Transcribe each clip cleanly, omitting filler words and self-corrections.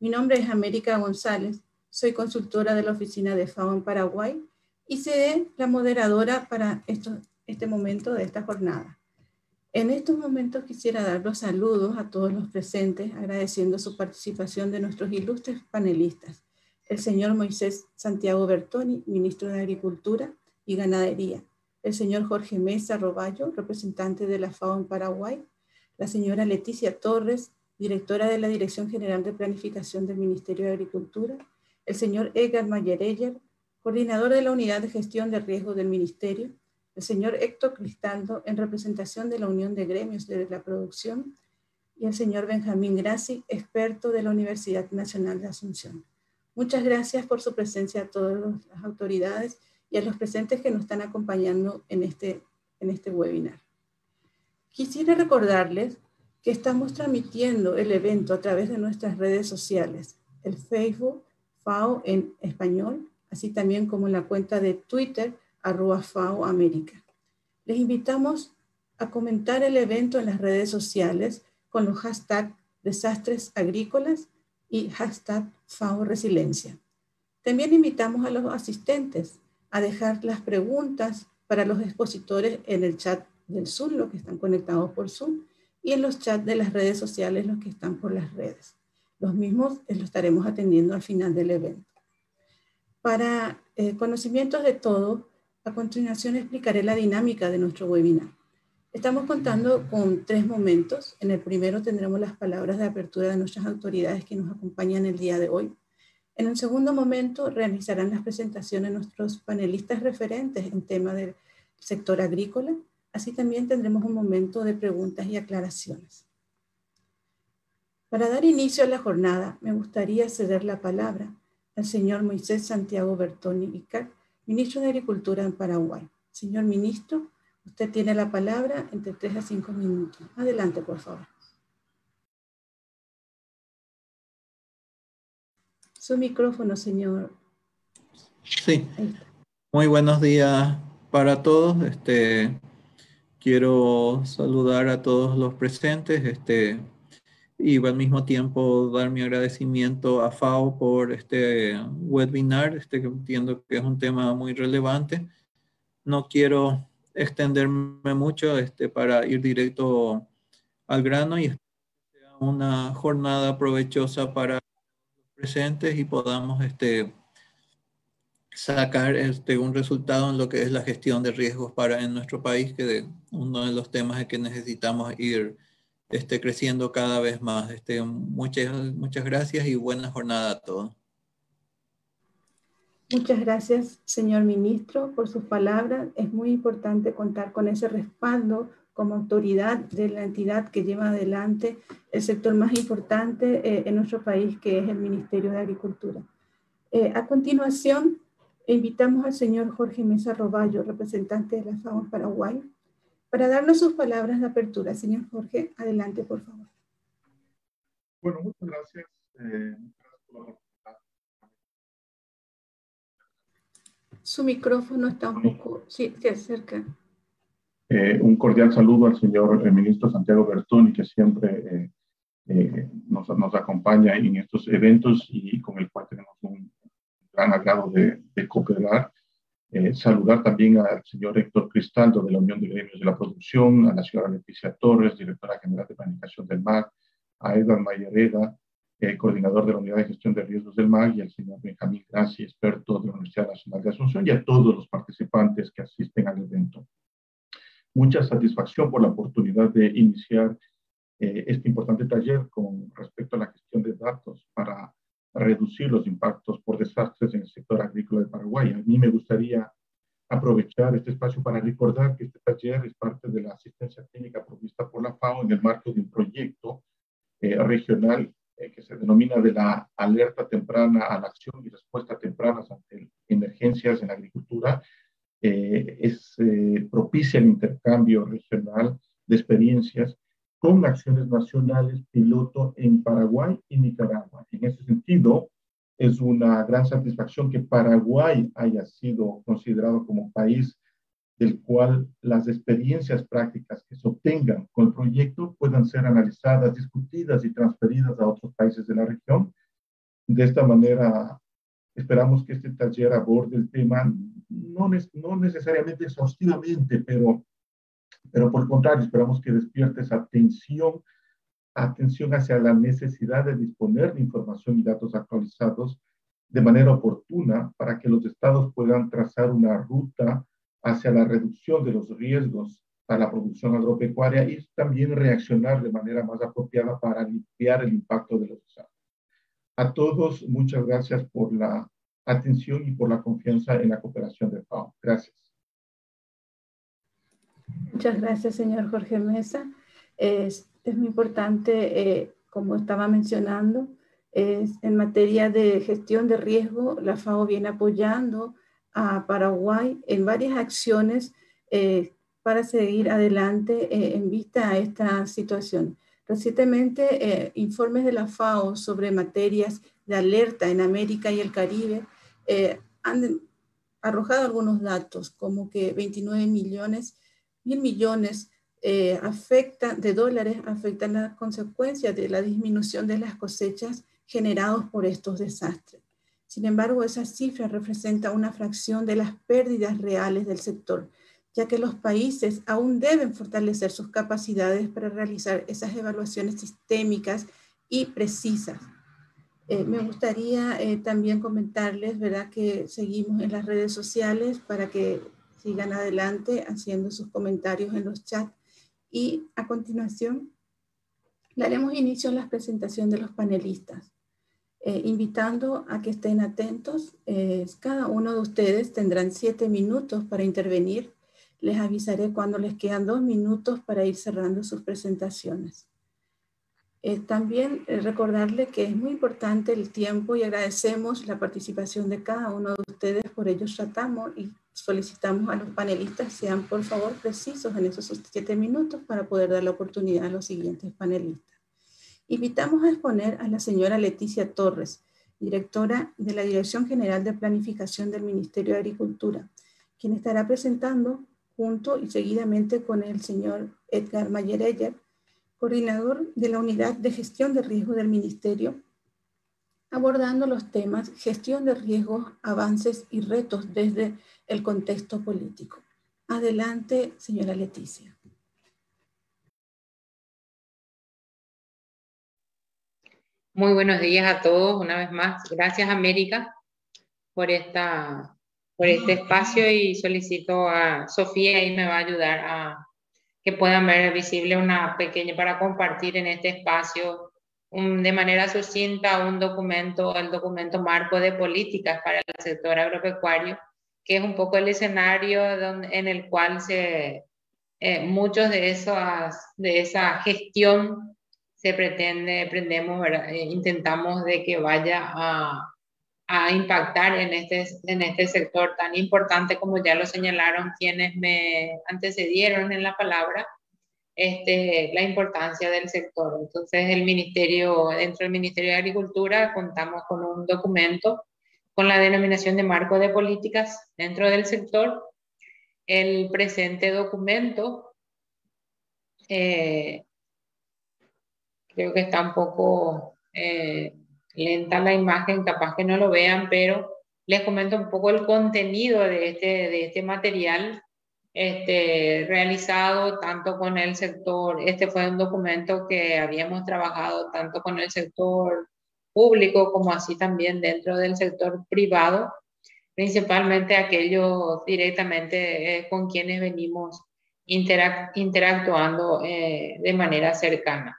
Mi nombre es América González, soy consultora de la oficina de FAO en Paraguay y seré la moderadora para este momento de esta jornada. En estos momentos quisiera dar los saludos a todos los presentes, agradeciendo su participación de nuestros ilustres panelistas, el señor Moisés Santiago Bertoni, ministro de Agricultura y Ganadería, el señor Jorge Meza Robayo, representante de la FAO en Paraguay, la señora Leticia Torres, directora de la Dirección General de Planificación del Ministerio de Agricultura, el señor Edgar Mayereyer, coordinador de la Unidad de Gestión de Riesgo del Ministerio, el señor Héctor Cristaldo, en representación de la Unión de Gremios de la Producción, y el señor Benjamín Grassi, experto de la Universidad Nacional de Asunción. Muchas gracias por su presencia a todas las autoridades y a los presentes que nos están acompañando en este webinar. Quisiera recordarles que estamos transmitiendo el evento a través de nuestras redes sociales, el Facebook FAO en español, así también como la cuenta de Twitter, @FAOAmérica. Les invitamos a comentar el evento en las redes sociales con los hashtags desastres agrícolas y hashtag FAO Resiliencia. También invitamos a los asistentes a dejar las preguntas para los expositores en el chat del Zoom, los que están conectados por Zoom, y en los chats de las redes sociales, los que están por las redes. Los mismos los estaremos atendiendo al final del evento. Para conocimientos de todos, a continuación explicaré la dinámica de nuestro webinar. Estamos contando con 3 momentos. En el primero tendremos las palabras de apertura de nuestras autoridades que nos acompañan el día de hoy. En el segundo momento realizarán las presentaciones nuestros panelistas referentes en tema del sector agrícola. Así también tendremos un momento de preguntas y aclaraciones. Para dar inicio a la jornada, me gustaría ceder la palabra al señor Moisés Santiago Bertoni Icac, ministro de Agricultura en Paraguay. Señor ministro, usted tiene la palabra entre 3 a 5 minutos. Adelante, por favor. Su micrófono, señor. Sí. Muy buenos días para todos. Quiero saludar a todos los presentes y al mismo tiempo dar mi agradecimiento a FAO por este webinar, que entiendo que es un tema muy relevante. No quiero extenderme mucho para ir directo al grano y espero que sea una jornada provechosa para los presentes y podamos sacar un resultado en lo que es la gestión de riesgos en nuestro país, que es uno de los temas en que necesitamos ir creciendo cada vez más. Muchas gracias y buena jornada a todos. Muchas gracias, señor ministro, por sus palabras. Es muy importante contar con ese respaldo como autoridad de la entidad que lleva adelante el sector más importante en nuestro país, que es el Ministerio de Agricultura. A continuación, invitamos al señor Jorge Meza Robayo, representante de la FAO en Paraguay, para darnos sus palabras de apertura. Señor Jorge, adelante, por favor. Bueno, muchas gracias. Su micrófono está un poco... Sí, se acerca. Un cordial saludo al señor ministro Santiago Bertoni, que siempre nos acompaña en estos eventos y con el cual tenemos un gran agrado de cooperar. Saludar también al señor Héctor Cristaldo de la Unión de Gremios de la Producción, a la señora Leticia Torres, directora general de Planificación del MAC, a Edgar Mayereyer, coordinador de la Unidad de Gestión de Riesgos del MAC, y al señor Benjamín Grassi, experto de la Universidad Nacional de Asunción, y a todos los participantes que asisten al evento. Mucha satisfacción por la oportunidad de iniciar este importante taller con respecto a la gestión de datos para reducir los impactos por desastres en el sector agrícola de Paraguay. A mí me gustaría aprovechar este espacio para recordar que este taller es parte de la asistencia técnica provista por la FAO en el marco de un proyecto regional que se denomina de la alerta temprana a la acción y respuesta tempranas ante emergencias en la agricultura. Propicia el intercambio regional de experiencias con acciones nacionales piloto en Paraguay y Nicaragua. En ese sentido, es una gran satisfacción que Paraguay haya sido considerado como país del cual las experiencias prácticas que se obtengan con el proyecto puedan ser analizadas, discutidas y transferidas a otros países de la región De esta manera, esperamos que este taller aborde el tema, no necesariamente exhaustivamente, pero por el contrario, esperamos que despierte esa atención hacia la necesidad de disponer de información y datos actualizados de manera oportuna para que los estados puedan trazar una ruta hacia la reducción de los riesgos para la producción agropecuaria y también reaccionar de manera más apropiada para limpiar el impacto de los desastres. A todos, muchas gracias por la atención y por la confianza en la cooperación de FAO. Gracias. Muchas gracias, señor Jorge Meza. Es muy importante, como estaba mencionando, en materia de gestión de riesgo, la FAO viene apoyando a Paraguay en varias acciones para seguir adelante en vista a esta situación. Recientemente, informes de la FAO sobre materias de alerta en América y el Caribe han arrojado algunos datos, como que 29 mil millones de dólares afectan las consecuencias de la disminución de las cosechas generados por estos desastres. Sin embargo, esa cifra representa una fracción de las pérdidas reales del sector, ya que los países aún deben fortalecer sus capacidades para realizar esas evaluaciones sistémicas y precisas. Me gustaría también comentarles, ¿verdad?, que seguimos en las redes sociales para que sigan adelante haciendo sus comentarios en los chats. Y a continuación, daremos inicio a la presentación de los panelistas, invitando a que estén atentos. Cada uno de ustedes tendrán 7 minutos para intervenir. Les avisaré cuando les quedan 2 minutos para ir cerrando sus presentaciones. También recordarle que es muy importante el tiempo y agradecemos la participación de cada uno de ustedes. Por ello tratamos y solicitamos a los panelistas sean por favor precisos en esos 7 minutos para poder dar la oportunidad a los siguientes panelistas. Invitamos a exponer a la señora Leticia Torres, directora de la Dirección General de Planificación del Ministerio de Agricultura, quien estará presentando junto y seguidamente con el señor Edgar Mayereyer, coordinador de la Unidad de Gestión de Riesgo del Ministerio, abordando los temas gestión de riesgos, avances y retos desde el contexto político. Adelante, señora Leticia. Muy buenos días a todos, una vez más. Gracias, América, por este espacio, y solicito a Sofía y me va a ayudar a que puedan ver visible una pequeña, para compartir en este espacio de manera sucinta un documento, el documento marco de políticas para el sector agropecuario, que es un poco el escenario en el cual muchos de esa gestión se pretende, intentamos de que vaya a impactar en este sector tan importante, como ya lo señalaron quienes me antecedieron en la palabra, la importancia del sector. Entonces, dentro del Ministerio de Agricultura contamos con un documento con la denominación de marco de políticas dentro del sector. El presente documento, creo que está un poco... lenta la imagen, capaz que no lo vean, pero les comento un poco el contenido de este material realizado tanto con el sector. Este fue un documento que habíamos trabajado tanto con el sector público como así también dentro del sector privado, principalmente aquellos directamente con quienes venimos interactuando de manera cercana.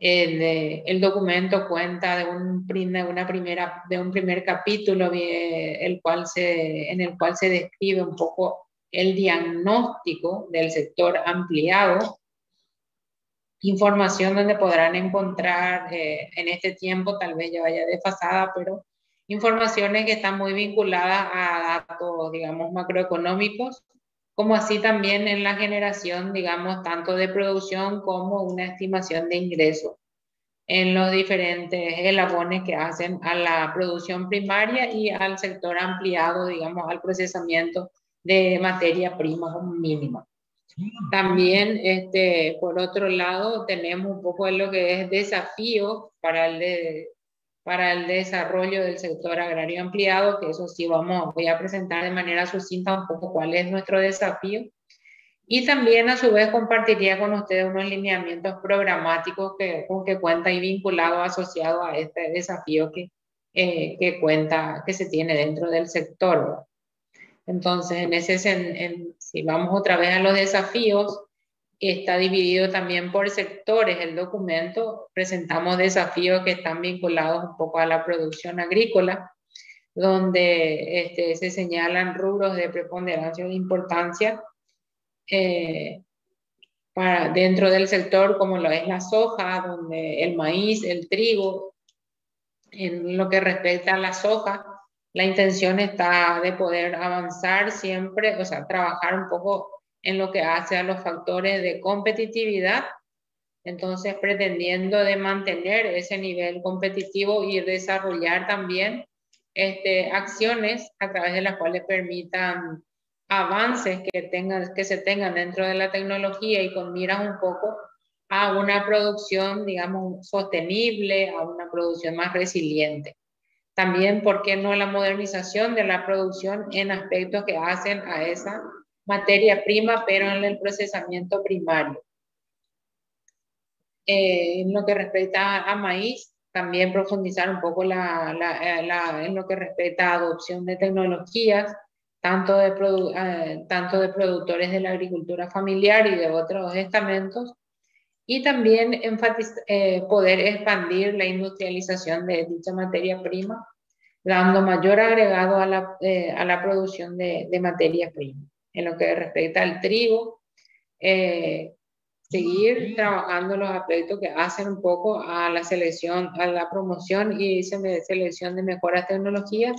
El documento cuenta de un primer capítulo en el cual se describe un poco el diagnóstico del sector ampliado, información donde podrán encontrar en este tiempo, tal vez yo vaya desfasada, pero informaciones que están muy vinculadas a datos, digamos, macroeconómicos, como así también en la generación, digamos, tanto de producción como una estimación de ingresos en los diferentes eslabones que hacen a la producción primaria y al sector ampliado, digamos, al procesamiento de materia prima mínima. También, por otro lado, tenemos un poco de lo que es desafío para el, de, para el desarrollo del sector agrario ampliado, que eso sí voy a presentar de manera sucinta un poco cuál es nuestro desafío. Y también a su vez compartiría con ustedes unos lineamientos programáticos con que cuenta y vinculado, asociado a este desafío que se tiene dentro del sector. Entonces, si vamos otra vez a los desafíos, está dividido también por sectores el documento. Presentamos desafíos que están vinculados un poco a la producción agrícola, donde se señalan rubros de preponderancia de importancia dentro del sector, como lo es la soja, donde el maíz, el trigo. En lo que respecta a la soja, la intención está de poder avanzar siempre, o sea, trabajar un poco en lo que hace a los factores de competitividad, entonces pretendiendo de mantener ese nivel competitivo y desarrollar también acciones a través de las cuales permitan avances que se tengan dentro de la tecnología y con miras un poco a una producción, digamos, sostenible, a una producción más resiliente. También, ¿por qué no la modernización de la producción en aspectos que hacen a esa materia prima, pero en el procesamiento primario? En lo que respecta a maíz, también profundizar un poco en lo que respecta a adopción de tecnologías, tanto de productores de la agricultura familiar y de otros estamentos, y también poder expandir la industrialización de dicha materia prima, dando mayor agregado a la producción de materia prima. En lo que respecta al trigo, seguir trabajando los aspectos que hacen un poco a la selección, a la promoción y selección de mejoras tecnologías,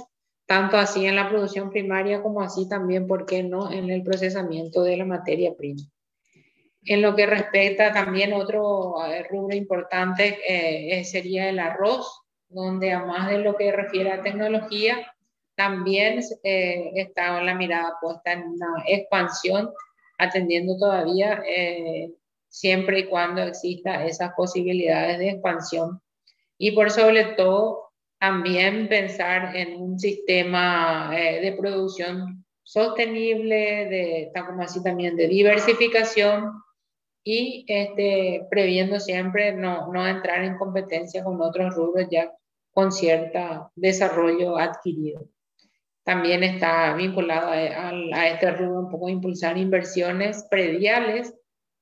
tanto así en la producción primaria como así también, ¿por qué no?, en el procesamiento de la materia prima. En lo que respecta también otro rubro importante sería el arroz, donde además de lo que refiere a tecnología, también está la mirada puesta en una expansión, atendiendo todavía siempre y cuando exista esas posibilidades de expansión. Y por sobre todo, también pensar en un sistema de producción sostenible, también de diversificación, y previendo siempre no entrar en competencia con otros rubros ya con cierto desarrollo adquirido. También está vinculado a este rubro un poco impulsar inversiones prediales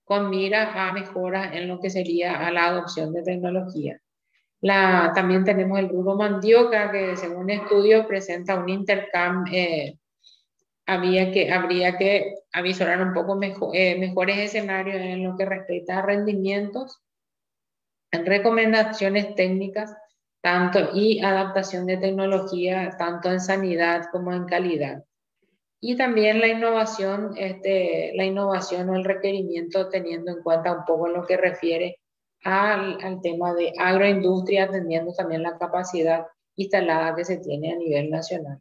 con mira a mejoras en lo que sería a la adopción de tecnología. También tenemos el rubro mandioca, que según estudios presenta un intercambio, habría que avisorar un poco mejores escenarios en lo que respecta a rendimientos, recomendaciones técnicas y adaptación de tecnología, tanto en sanidad como en calidad. Y también la innovación o el requerimiento, teniendo en cuenta un poco lo que refiere al tema de agroindustria, atendiendo también la capacidad instalada que se tiene a nivel nacional.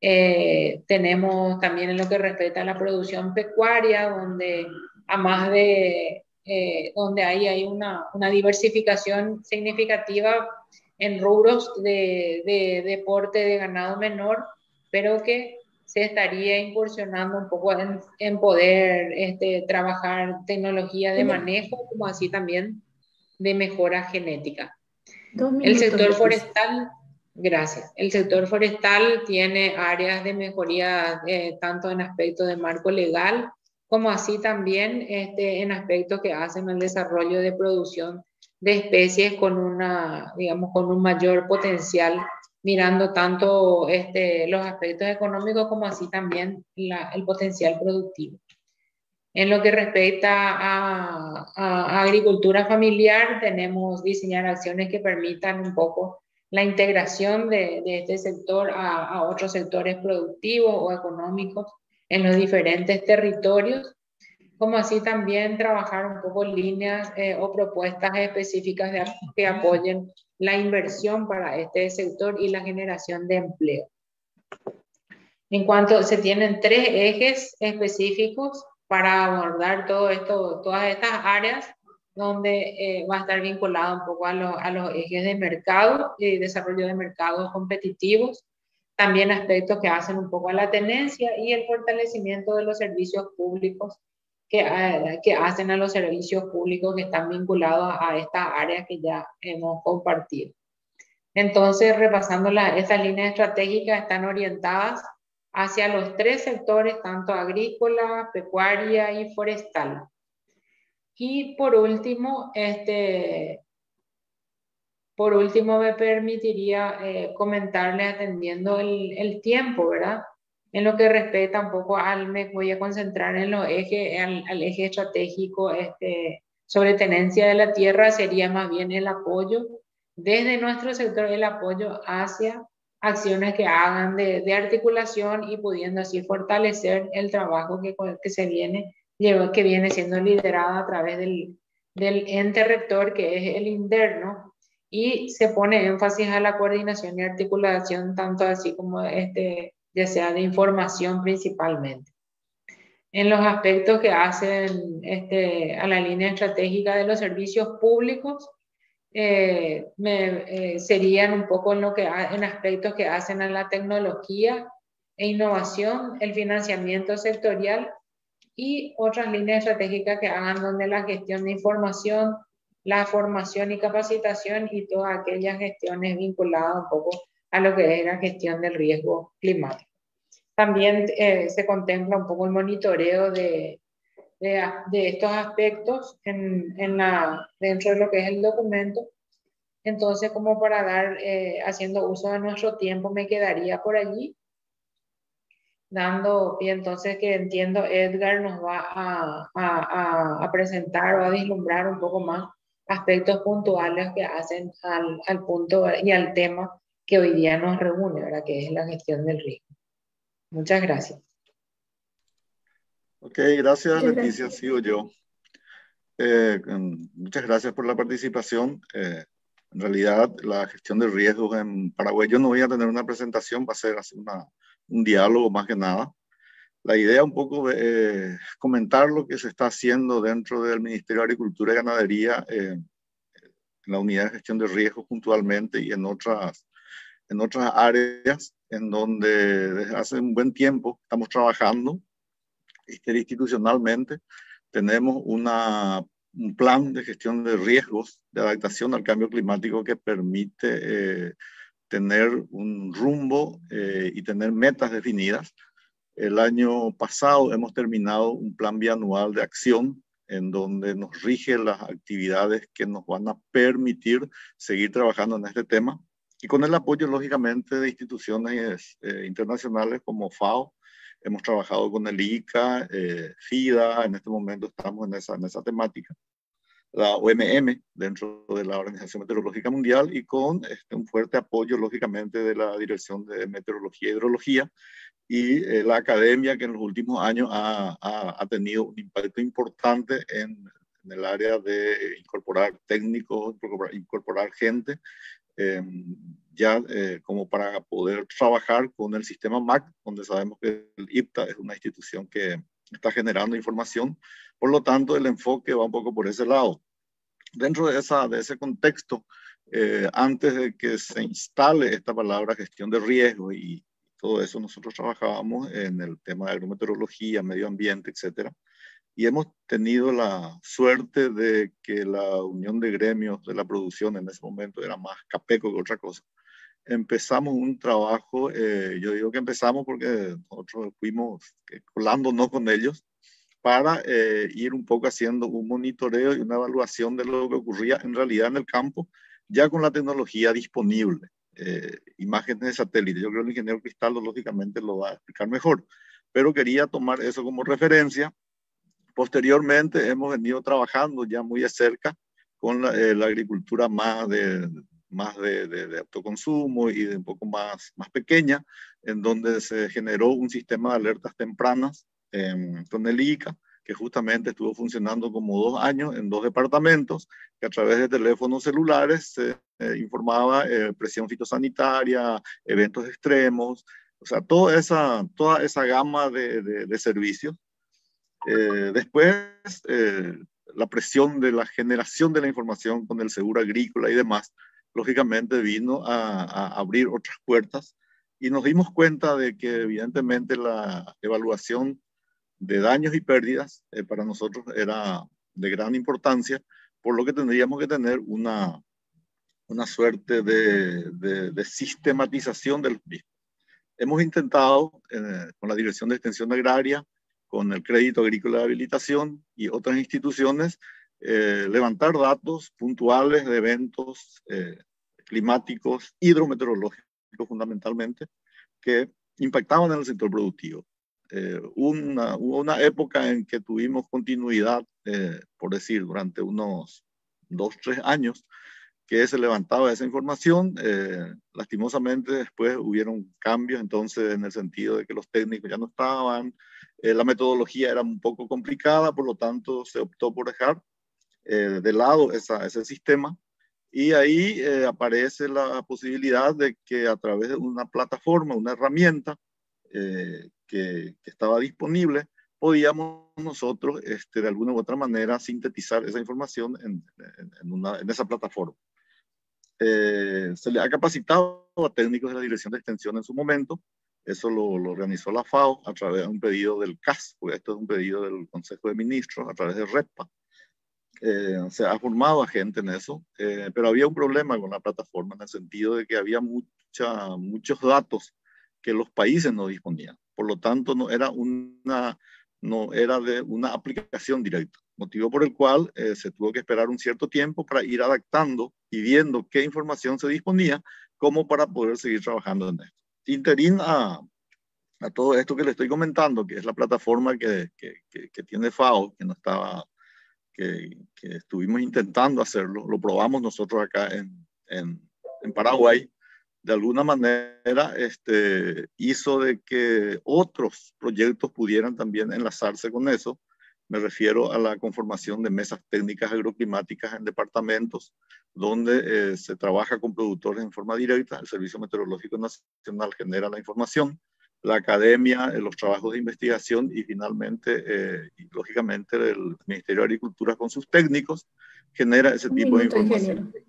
Tenemos también en lo que respecta a la producción pecuaria, donde ahí hay una diversificación significativa en rubros de porte de ganado menor, pero que se estaría incursionando un poco en poder trabajar tecnología de manejo, como así también de mejora genética. El sector forestal... Gracias. El sector forestal tiene áreas de mejoría tanto en aspectos de marco legal como así también en aspectos que hacen al desarrollo de producción de especies con un mayor potencial, mirando tanto los aspectos económicos como así también el potencial productivo. En lo que respecta a agricultura familiar, tenemos diseñar acciones que permitan un poco la integración de este sector a otros sectores productivos o económicos en los diferentes territorios, como así también trabajar un poco líneas o propuestas específicas que apoyen la inversión para este sector y la generación de empleo. En cuanto se tienen 3 ejes específicos para abordar todas estas áreas, donde va a estar vinculado un poco a los ejes de mercado y desarrollo de mercados competitivos, también aspectos que hacen un poco a la tenencia y el fortalecimiento de los servicios públicos que hacen a los servicios públicos que están vinculados a estas áreas que ya hemos compartido. Entonces, repasando estas líneas estratégicas, están orientadas hacia los tres sectores, tanto agrícola, pecuaria y forestal. Y por último, me permitiría comentarle, atendiendo el tiempo, ¿verdad? En lo que respecta un poco me voy a concentrar en los ejes, al eje estratégico sobre tenencia de la tierra, sería más bien el apoyo, desde nuestro sector, el apoyo hacia acciones que hagan de articulación y pudiendo así fortalecer el trabajo que se viene, siendo liderado a través del ente rector, que es el INDER, ¿no? Y se pone énfasis a la coordinación y articulación, tanto así como ya sea de información principalmente. En los aspectos que hacen a la línea estratégica de los servicios públicos, serían un poco en aspectos que hacen a la tecnología e innovación, el financiamiento sectorial y otras líneas estratégicas que hagan donde la gestión de información, la formación y capacitación y todas aquellas gestiones vinculadas un poco a lo que es la gestión del riesgo climático. También se contempla un poco el monitoreo de estos aspectos dentro de lo que es el documento. Entonces, como para haciendo uso de nuestro tiempo, me quedaría por allí, entonces que entiendo Edgar nos va a presentar o a vislumbrar un poco más aspectos puntuales que hacen al punto y al tema que hoy día nos reúne, ¿verdad? Que es la gestión del riesgo. Muchas gracias. Ok, gracias Leticia, sigo yo. Muchas gracias por la participación. En realidad, la gestión de riesgos en Paraguay, yo no voy a tener una presentación, va a ser así un diálogo más que nada. La idea un poco de comentar lo que se está haciendo dentro del Ministerio de Agricultura y Ganadería, en la Unidad de Gestión de Riesgos puntualmente y en otras áreas en donde desde hace un buen tiempo estamos trabajando interinstitucionalmente. Tenemos un plan de gestión de riesgos de adaptación al cambio climático que permite tener un rumbo y tener metas definidas. El año pasado hemos terminado un plan bianual de acción en donde nos rige las actividades que nos van a permitir seguir trabajando en este tema, y con el apoyo, lógicamente, de instituciones internacionales como FAO. Hemos trabajado con el IICA, FIDA, en este momento estamos en esa temática, la OMM, dentro de la Organización Meteorológica Mundial, y con un fuerte apoyo, lógicamente, de la Dirección de Meteorología e Hidrología, y la academia, que en los últimos años ha tenido un impacto importante en el área de incorporar técnicos, incorporar gente, como para poder trabajar con el sistema MAC, donde sabemos que el IPTA es una institución que está generando información. Por lo tanto, el enfoque va un poco por ese lado. Dentro de ese contexto, antes de que se instale esta palabra gestión de riesgo y todo eso, nosotros trabajábamos en el tema de agrometeorología, medio ambiente, etcétera. Y hemos tenido la suerte de que la Unión de Gremios de la Producción, en ese momento era más Capeco que otra cosa, empezamos un trabajo, yo digo que empezamos porque nosotros fuimos colándonos con ellos, para ir un poco haciendo un monitoreo y una evaluación de lo que ocurría en realidad en el campo, ya con la tecnología disponible, imágenes de satélite. Yo creo que el ingeniero Cristaldo lógicamente lo va a explicar mejor, pero quería tomar eso como referencia. Posteriormente hemos venido trabajando ya muy de cerca con la agricultura más de autoconsumo y de un poco más pequeña, en donde se generó un sistema de alertas tempranas con el IICA, que justamente estuvo funcionando como 2 años en 2 departamentos, que a través de teléfonos celulares se informaba presión fitosanitaria, eventos extremos, o sea, toda esa gama de servicios. Después la presión de la generación de la información con el seguro agrícola y demás, lógicamente vino a abrir otras puertas y nos dimos cuenta de que evidentemente la evaluación de daños y pérdidas para nosotros era de gran importancia, por lo que tendríamos que tener una suerte de sistematización del mismo. Hemos intentado con la Dirección de Extensión Agraria, con el Crédito Agrícola de Habilitación y otras instituciones, levantar datos puntuales de eventos climáticos, hidrometeorológicos fundamentalmente, que impactaban en el sector productivo. Hubo una época en que tuvimos continuidad, por decir, durante unos 2 o 3 años, que se levantaba esa información. Lastimosamente después hubieron cambios, entonces, en el sentido de que los técnicos ya no estaban, la metodología era un poco complicada, por lo tanto se optó por dejar de lado ese sistema, y ahí aparece la posibilidad de que a través de una plataforma, una herramienta que estaba disponible, podíamos nosotros de alguna u otra manera sintetizar esa información en esa plataforma. Se le ha capacitado a técnicos de la Dirección de Extensión en su momento. Eso lo organizó la FAO a través de un pedido del CAS, porque esto es un pedido del Consejo de Ministros a través de REPA. Se ha formado a gente en eso, pero había un problema con la plataforma en el sentido de que había muchos datos que los países no disponían. Por lo tanto, no era de una aplicación directa, motivo por el cual se tuvo que esperar un cierto tiempo para ir adaptando y viendo qué información se disponía como para poder seguir trabajando en esto. Interín a todo esto que le estoy comentando, que es la plataforma que tiene FAO, que no estaba, que estuvimos intentando hacerlo, lo probamos nosotros acá en Paraguay, de alguna manera hizo de que otros proyectos pudieran también enlazarse con eso. Me refiero a la conformación de mesas técnicas agroclimáticas en departamentos, donde se trabaja con productores en forma directa. El Servicio Meteorológico Nacional genera la información, la academia, los trabajos de investigación y finalmente, y lógicamente, el Ministerio de Agricultura con sus técnicos genera ese tipo de información. Ingeniero.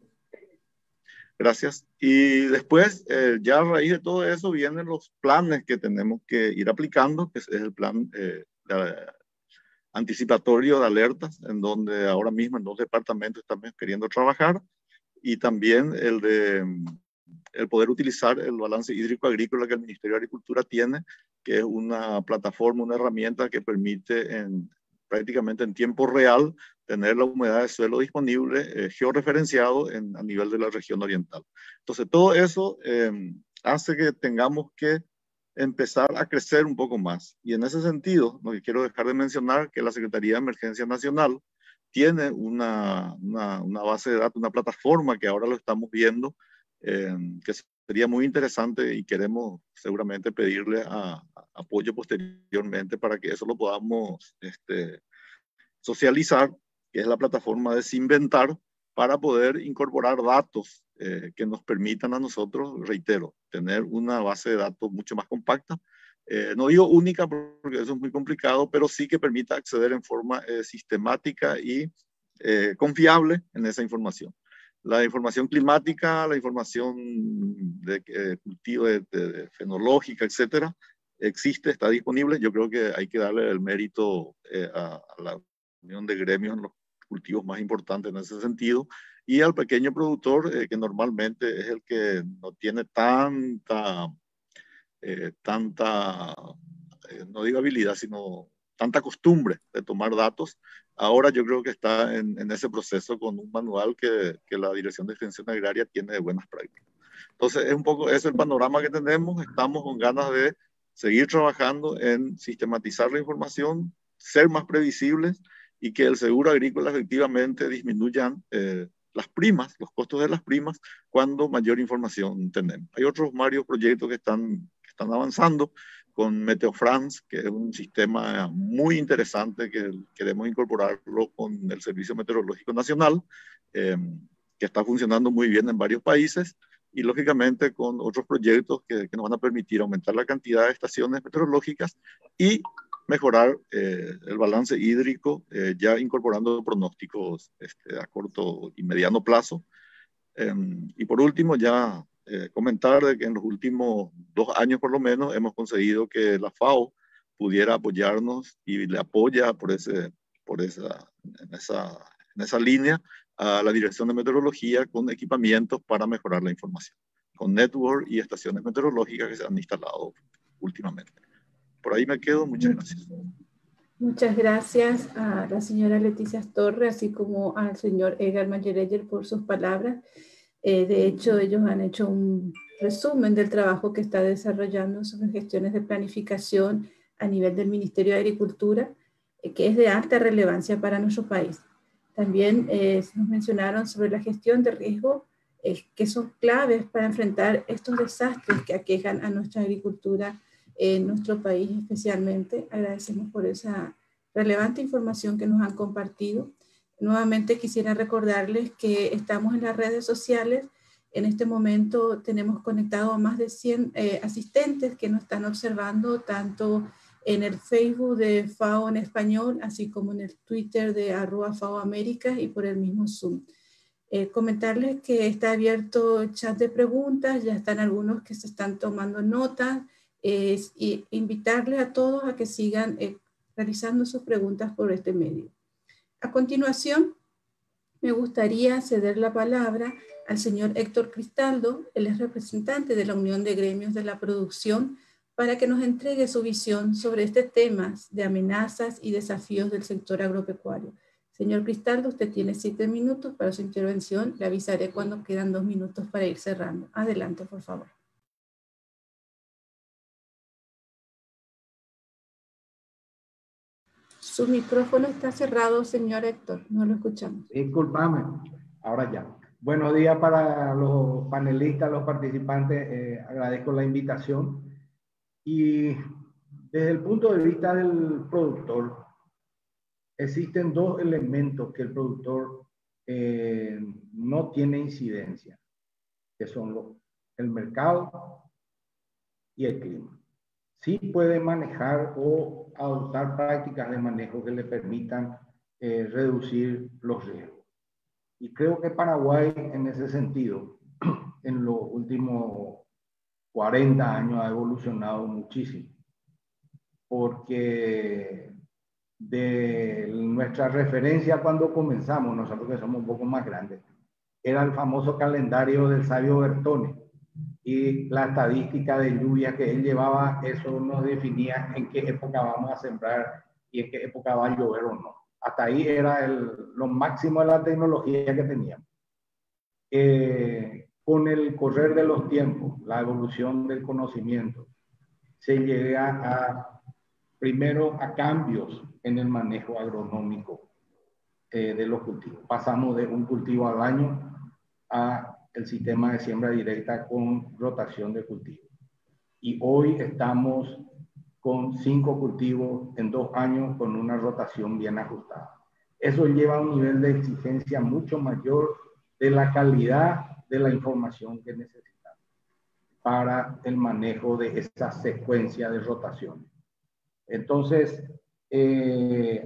Gracias. Y después, ya a raíz de todo eso, vienen los planes que tenemos que ir aplicando, que es el plan anticipatorio de alertas, en donde ahora mismo en 2 departamentos estamos queriendo trabajar, y también el poder utilizar el balance hídrico agrícola que el Ministerio de Agricultura tiene, que es una plataforma, una herramienta que permite prácticamente en tiempo real tener la humedad de suelo disponible, georreferenciado a nivel de la región oriental. Entonces, todo eso hace que tengamos que empezar a crecer un poco más. Y en ese sentido, no quiero dejar de mencionar que la Secretaría de Emergencia Nacional tiene una base de datos, una plataforma que ahora lo estamos viendo, que sería muy interesante y queremos seguramente pedirle apoyo posteriormente para que eso lo podamos socializar, que es la plataforma de Sinventar, para poder incorporar datos que nos permitan a nosotros, reitero, tener una base de datos mucho más compacta. No digo única porque eso es muy complicado, pero sí que permita acceder en forma sistemática y confiable en esa información. La información climática, la información de cultivo, de fenológica, etcétera, existe, está disponible. Yo creo que hay que darle el mérito a la Unión de Gremios en los cultivos más importantes en ese sentido, y al pequeño productor, que normalmente es el que no tiene tanta no digo habilidad, sino tanta costumbre de tomar datos. Ahora yo creo que está en ese proceso con un manual que la Dirección de Extensión Agraria tiene de buenas prácticas. Entonces, es un poco eso el panorama que tenemos. Estamos con ganas de seguir trabajando en sistematizar la información, ser más previsibles y que el seguro agrícola efectivamente disminuyan las primas, los costos de las primas, cuando mayor información tenemos. Hay otros varios proyectos que están avanzando, con Meteo France, que es un sistema muy interesante que queremos incorporarlo con el Servicio Meteorológico Nacional, que está funcionando muy bien en varios países, y lógicamente con otros proyectos que nos van a permitir aumentar la cantidad de estaciones meteorológicas y mejorar el balance hídrico, ya incorporando pronósticos a corto y mediano plazo. Y por último, ya comentar de que en los últimos 2 años por lo menos hemos conseguido que la FAO pudiera apoyarnos y le apoya en esa línea a la Dirección de Meteorología con equipamientos para mejorar la información, con network y estaciones meteorológicas que se han instalado últimamente. Por ahí me quedo, muchas gracias. Muchas gracias a la señora Leticia Torres, así como al señor Edgar Mayereyer por sus palabras. De hecho, ellos han hecho un resumen del trabajo que está desarrollando sobre gestiones de planificación a nivel del Ministerio de Agricultura, que es de alta relevancia para nuestro país. También nos mencionaron sobre la gestión de riesgo, que son claves para enfrentar estos desastres que aquejan a nuestra agricultura en nuestro país especialmente. Agradecemos por esa relevante información que nos han compartido. Nuevamente quisiera recordarles que estamos en las redes sociales. En este momento tenemos conectado a más de 100 asistentes que nos están observando tanto en el Facebook de FAO en español, así como en el Twitter de @FAOAmericas y por el mismo Zoom. Comentarles que está abierto el chat de preguntas, ya están algunos que se están tomando notas, y invitarles a todos a que sigan realizando sus preguntas por este medio. A continuación, me gustaría ceder la palabra al señor Héctor Cristaldo, él es representante de la Unión de Gremios de la Producción, para que nos entregue su visión sobre este tema de amenazas y desafíos del sector agropecuario. Señor Cristaldo, usted tiene 7 minutos para su intervención. Le avisaré cuando quedan 2 minutos para ir cerrando. Adelante, por favor. Su micrófono está cerrado, señor Héctor. No lo escuchamos. Disculpame. Ahora ya. Buenos días para los panelistas, los participantes. Agradezco la invitación. Y desde el punto de vista del productor, existen 2 elementos que el productor no tiene incidencia, que son el mercado y el clima. Sí puede manejar o adoptar prácticas de manejo que le permitan reducir los riesgos. Y creo que Paraguay, en ese sentido, en los últimos 40 años ha evolucionado muchísimo, porque de nuestra referencia cuando comenzamos, nosotros que somos un poco más grandes, era el famoso calendario del sabio Bertoni y la estadística de lluvia que él llevaba, eso nos definía en qué época vamos a sembrar y en qué época va a llover o no. Hasta ahí era lo máximo de la tecnología que teníamos. Con el correr de los tiempos, la evolución del conocimiento, se llega primero a cambios en el manejo agronómico de los cultivos. Pasamos de un cultivo al año a el sistema de siembra directa con rotación de cultivos. Y hoy estamos con 5 cultivos en 2 años con una rotación bien ajustada. Eso lleva a un nivel de exigencia mucho mayor de la calidad de la información que necesitamos para el manejo de esa secuencia de rotaciones. Entonces,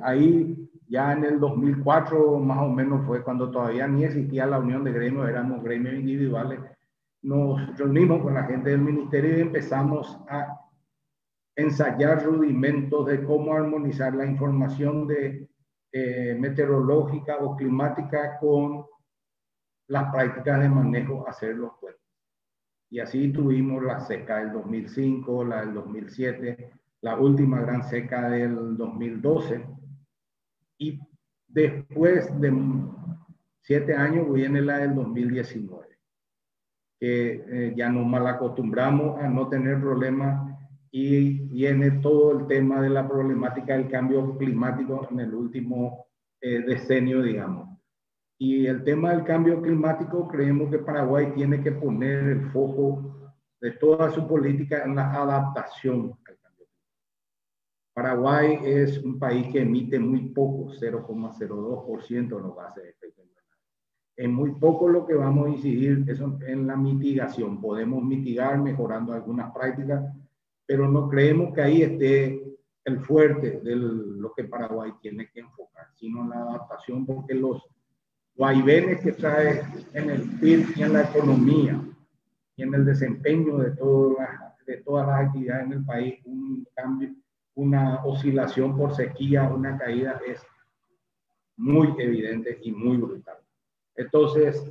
ahí ya en el 2004 más o menos fue cuando todavía ni existía la Unión de Gremios, éramos gremios individuales, nos reunimos con la gente del ministerio y empezamos a ensayar rudimentos de cómo armonizar la información de, meteorológica o climática con las prácticas de manejo, hacer los puentes. Y así tuvimos la seca del 2005, la del 2007, la última gran seca del 2012. Y después de 7 años viene la del 2019, que ya nos malacostumbramos a no tener problemas y viene todo el tema de la problemática del cambio climático en el último decenio, digamos. Y el tema del cambio climático, creemos que Paraguay tiene que poner el foco de toda su política en la adaptación al cambio climático. Paraguay es un país que emite muy poco, 0,02% de los gases de efecto invernadero. Es muy poco lo que vamos a incidir eso en la mitigación. Podemos mitigar mejorando algunas prácticas, pero no creemos que ahí esté el fuerte de lo que Paraguay tiene que enfocar, sino en la adaptación, porque los vaivenes que trae en el PIB y en la economía y en el desempeño de todas las actividades en el país, un cambio, una oscilación por sequía, una caída, es muy evidente y muy brutal. Entonces,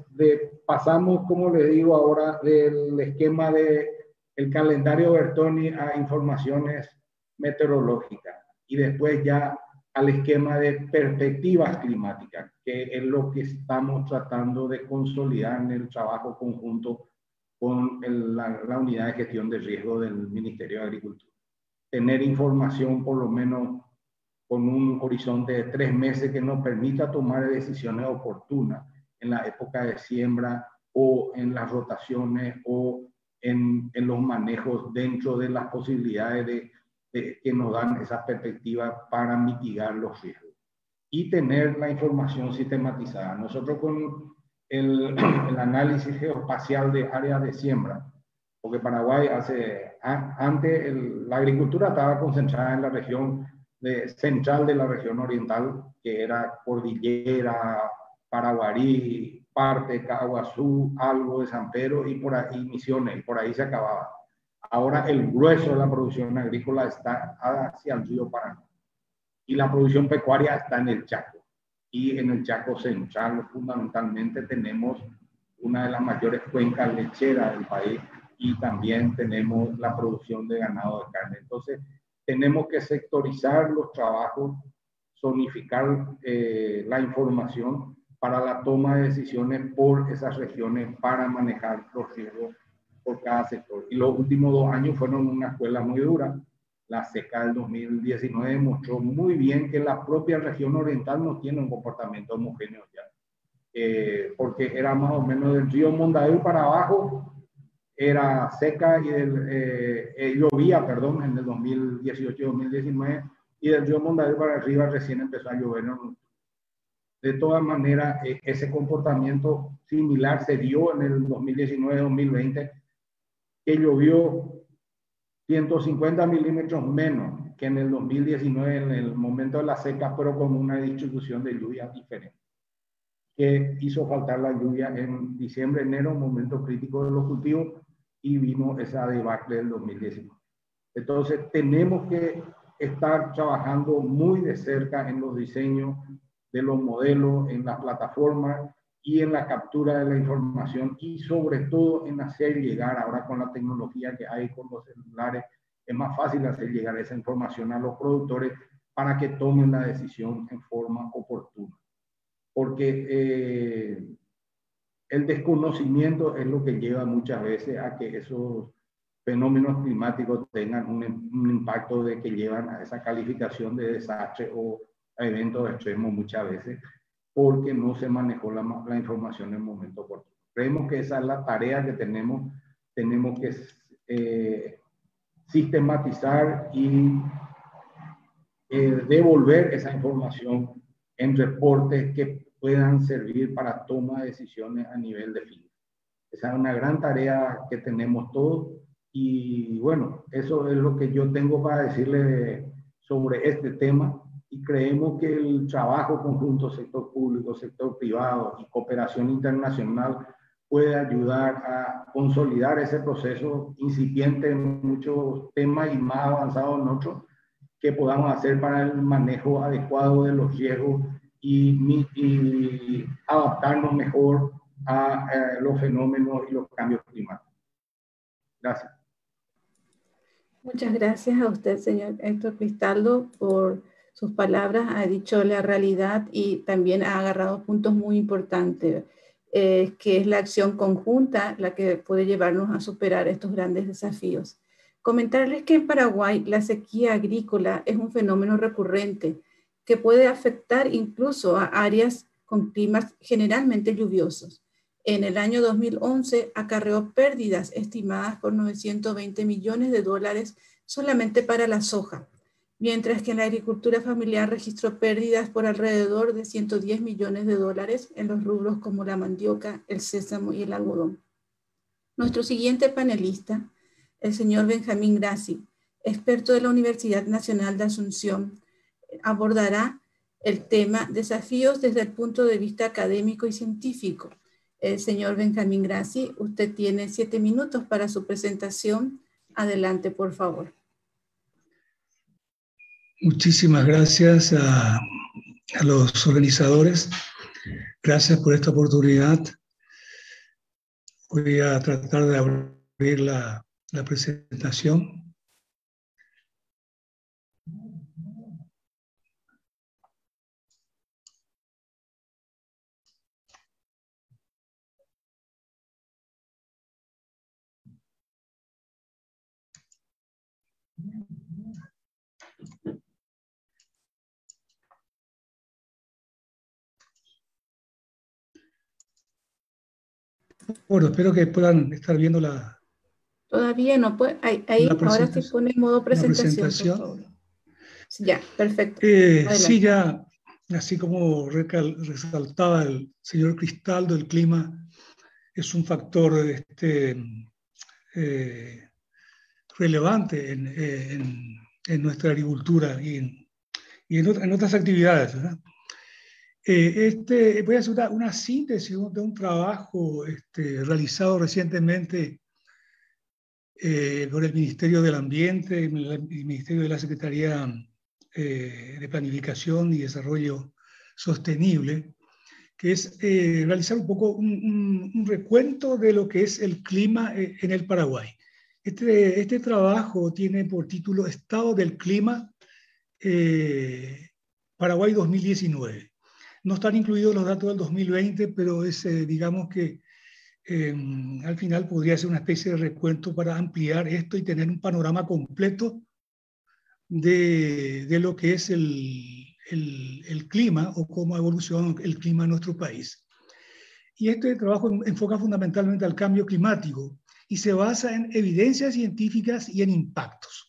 pasamos, como les digo ahora, del esquema del calendario Bertoni a informaciones meteorológicas y después ya al esquema de perspectivas climáticas, que es lo que estamos tratando de consolidar en el trabajo conjunto con la Unidad de Gestión de Riesgo del Ministerio de Agricultura. Tener información por lo menos con un horizonte de 3 meses que nos permita tomar decisiones oportunas en la época de siembra o en las rotaciones o en los manejos dentro de las posibilidades que nos dan esas perspectivas para mitigar los riesgos y tener la información sistematizada. Nosotros con el análisis geoespacial de áreas de siembra, porque Paraguay antes la agricultura estaba concentrada en la región central de la región oriental, que era Cordillera, Paraguarí, parte Caguazú, algo de San Pedro y por ahí Misiones, por ahí se acababa. Ahora el grueso de la producción agrícola está hacia el río Paraná y la producción pecuaria está en el Chaco, y en el Chaco central fundamentalmente tenemos una de las mayores cuencas lecheras del país y también tenemos la producción de ganado de carne. Entonces tenemos que sectorizar los trabajos, zonificar la información para la toma de decisiones por esas regiones para manejar los riesgos por cada sector. Y los últimos 2 años fueron una escuela muy dura. La seca del 2019 mostró muy bien que la propia región oriental no tiene un comportamiento homogéneo ya, porque era más o menos del río Mondadel para abajo, era seca y llovía, perdón, en el 2018-2019, y del río Mondadel para arriba recién empezó a llover. De todas maneras, ese comportamiento similar se dio en el 2019-2020, que llovió 150 milímetros menos que en el 2019, en el momento de la seca, pero con una distribución de lluvia diferente, que hizo faltar la lluvia en diciembre, enero, momento crítico de los cultivos, y vino esa debacle del 2019. Entonces, tenemos que estar trabajando muy de cerca en los diseños de los modelos, en las plataformas y en la captura de la información, y sobre todo en hacer llegar, ahora con la tecnología que hay con los celulares, es más fácil hacer llegar esa información a los productores para que tomen la decisión en forma oportuna. Porque el desconocimiento es lo que lleva muchas veces a que esos fenómenos climáticos tengan un impacto de que llevan a esa calificación de desastre o a eventos extremos muchas veces, porque no se manejó la información en el momento oportuno. Creemos que esa es la tarea que tenemos que sistematizar y devolver esa información en reportes que puedan servir para toma de decisiones a nivel de FIDA. Esa es una gran tarea que tenemos todos, y bueno, eso es lo que yo tengo para decirle sobre este tema. Y creemos que el trabajo conjunto sector público, sector privado y cooperación internacional puede ayudar a consolidar ese proceso incipiente en muchos temas y más avanzado en otros, que podamos hacer para el manejo adecuado de los riesgos y adaptarnos mejor a los fenómenos y los cambios climáticos. Gracias. Muchas gracias a usted, señor Héctor Cristaldo, por sus palabras. Ha dicho la realidad y también ha agarrado puntos muy importantes, que es la acción conjunta la que puede llevarnos a superar estos grandes desafíos. Comentarles que en Paraguay la sequía agrícola es un fenómeno recurrente que puede afectar incluso a áreas con climas generalmente lluviosos. En el año 2011 acarreó pérdidas estimadas por $920 millones solamente para la soja, mientras que la agricultura familiar registró pérdidas por alrededor de $110 millones en los rubros como la mandioca, el sésamo y el algodón. Nuestro siguiente panelista, el señor Benjamín Grassi, experto de la Universidad Nacional de Asunción, abordará el tema desafíos desde el punto de vista académico y científico. El señor Benjamín Grassi, usted tiene 7 minutos para su presentación. Adelante, por favor. Muchísimas gracias a los organizadores. Gracias por esta oportunidad. Voy a tratar de abrir la presentación. Bueno, espero que puedan estar viendo la... Todavía no puede, ahí ahora se pone en modo presentación. Por favor. Ya, perfecto. Sí, ya, así como resaltaba el señor Cristaldo, el clima es un factor relevante en nuestra agricultura y en otras actividades, ¿verdad? Voy a hacer una síntesis de un trabajo realizado recientemente por el Ministerio del Ambiente y el Ministerio de la Secretaría de Planificación y Desarrollo Sostenible, que es realizar un poco un recuento de lo que es el clima en el Paraguay. Este trabajo tiene por título Estado del Clima Paraguay 2019. No están incluidos los datos del 2020, pero es, digamos que al final podría ser una especie de recuento para ampliar esto y tener un panorama completo de lo que es el clima o cómo ha evolucionado el clima en nuestro país. Y este trabajo enfoca fundamentalmente al cambio climático y se basa en evidencias científicas y en impactos.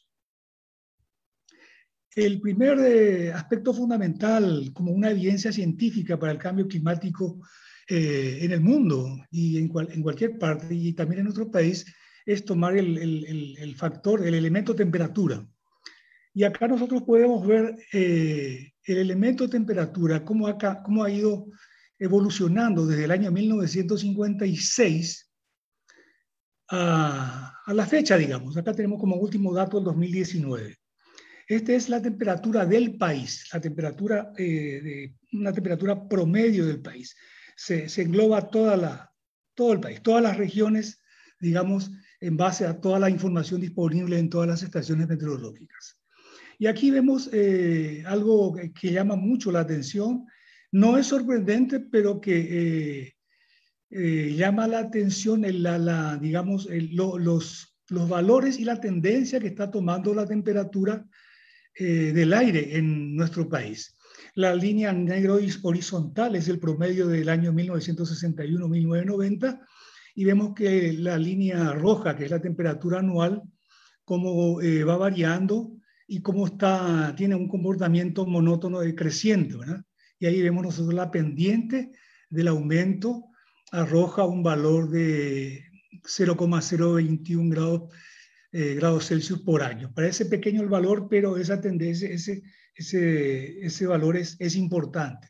El primer aspecto fundamental como una evidencia científica para el cambio climático en el mundo y en cualquier parte y también en nuestro país es tomar el elemento temperatura. Y acá nosotros podemos ver el elemento temperatura, cómo ha ido evolucionando desde el año 1956 a la fecha, digamos. Acá tenemos como último dato el 2019. Esta es la temperatura del país, una temperatura promedio del país. Se engloba todo el país, todas las regiones, digamos, en base a toda la información disponible en todas las estaciones meteorológicas. Y aquí vemos algo que llama mucho la atención. No es sorprendente, pero que llama la atención los valores y la tendencia que está tomando la temperatura del aire en nuestro país. La línea negro horizontal es el promedio del año 1961-1990 y vemos que la línea roja, que es la temperatura anual, cómo va variando y cómo tiene un comportamiento monótono decreciente, ¿verdad? Y ahí vemos nosotros la pendiente del aumento, arroja un valor de 0,021 grados Celsius por año. Parece pequeño el valor, pero esa tendencia, ese valor es importante.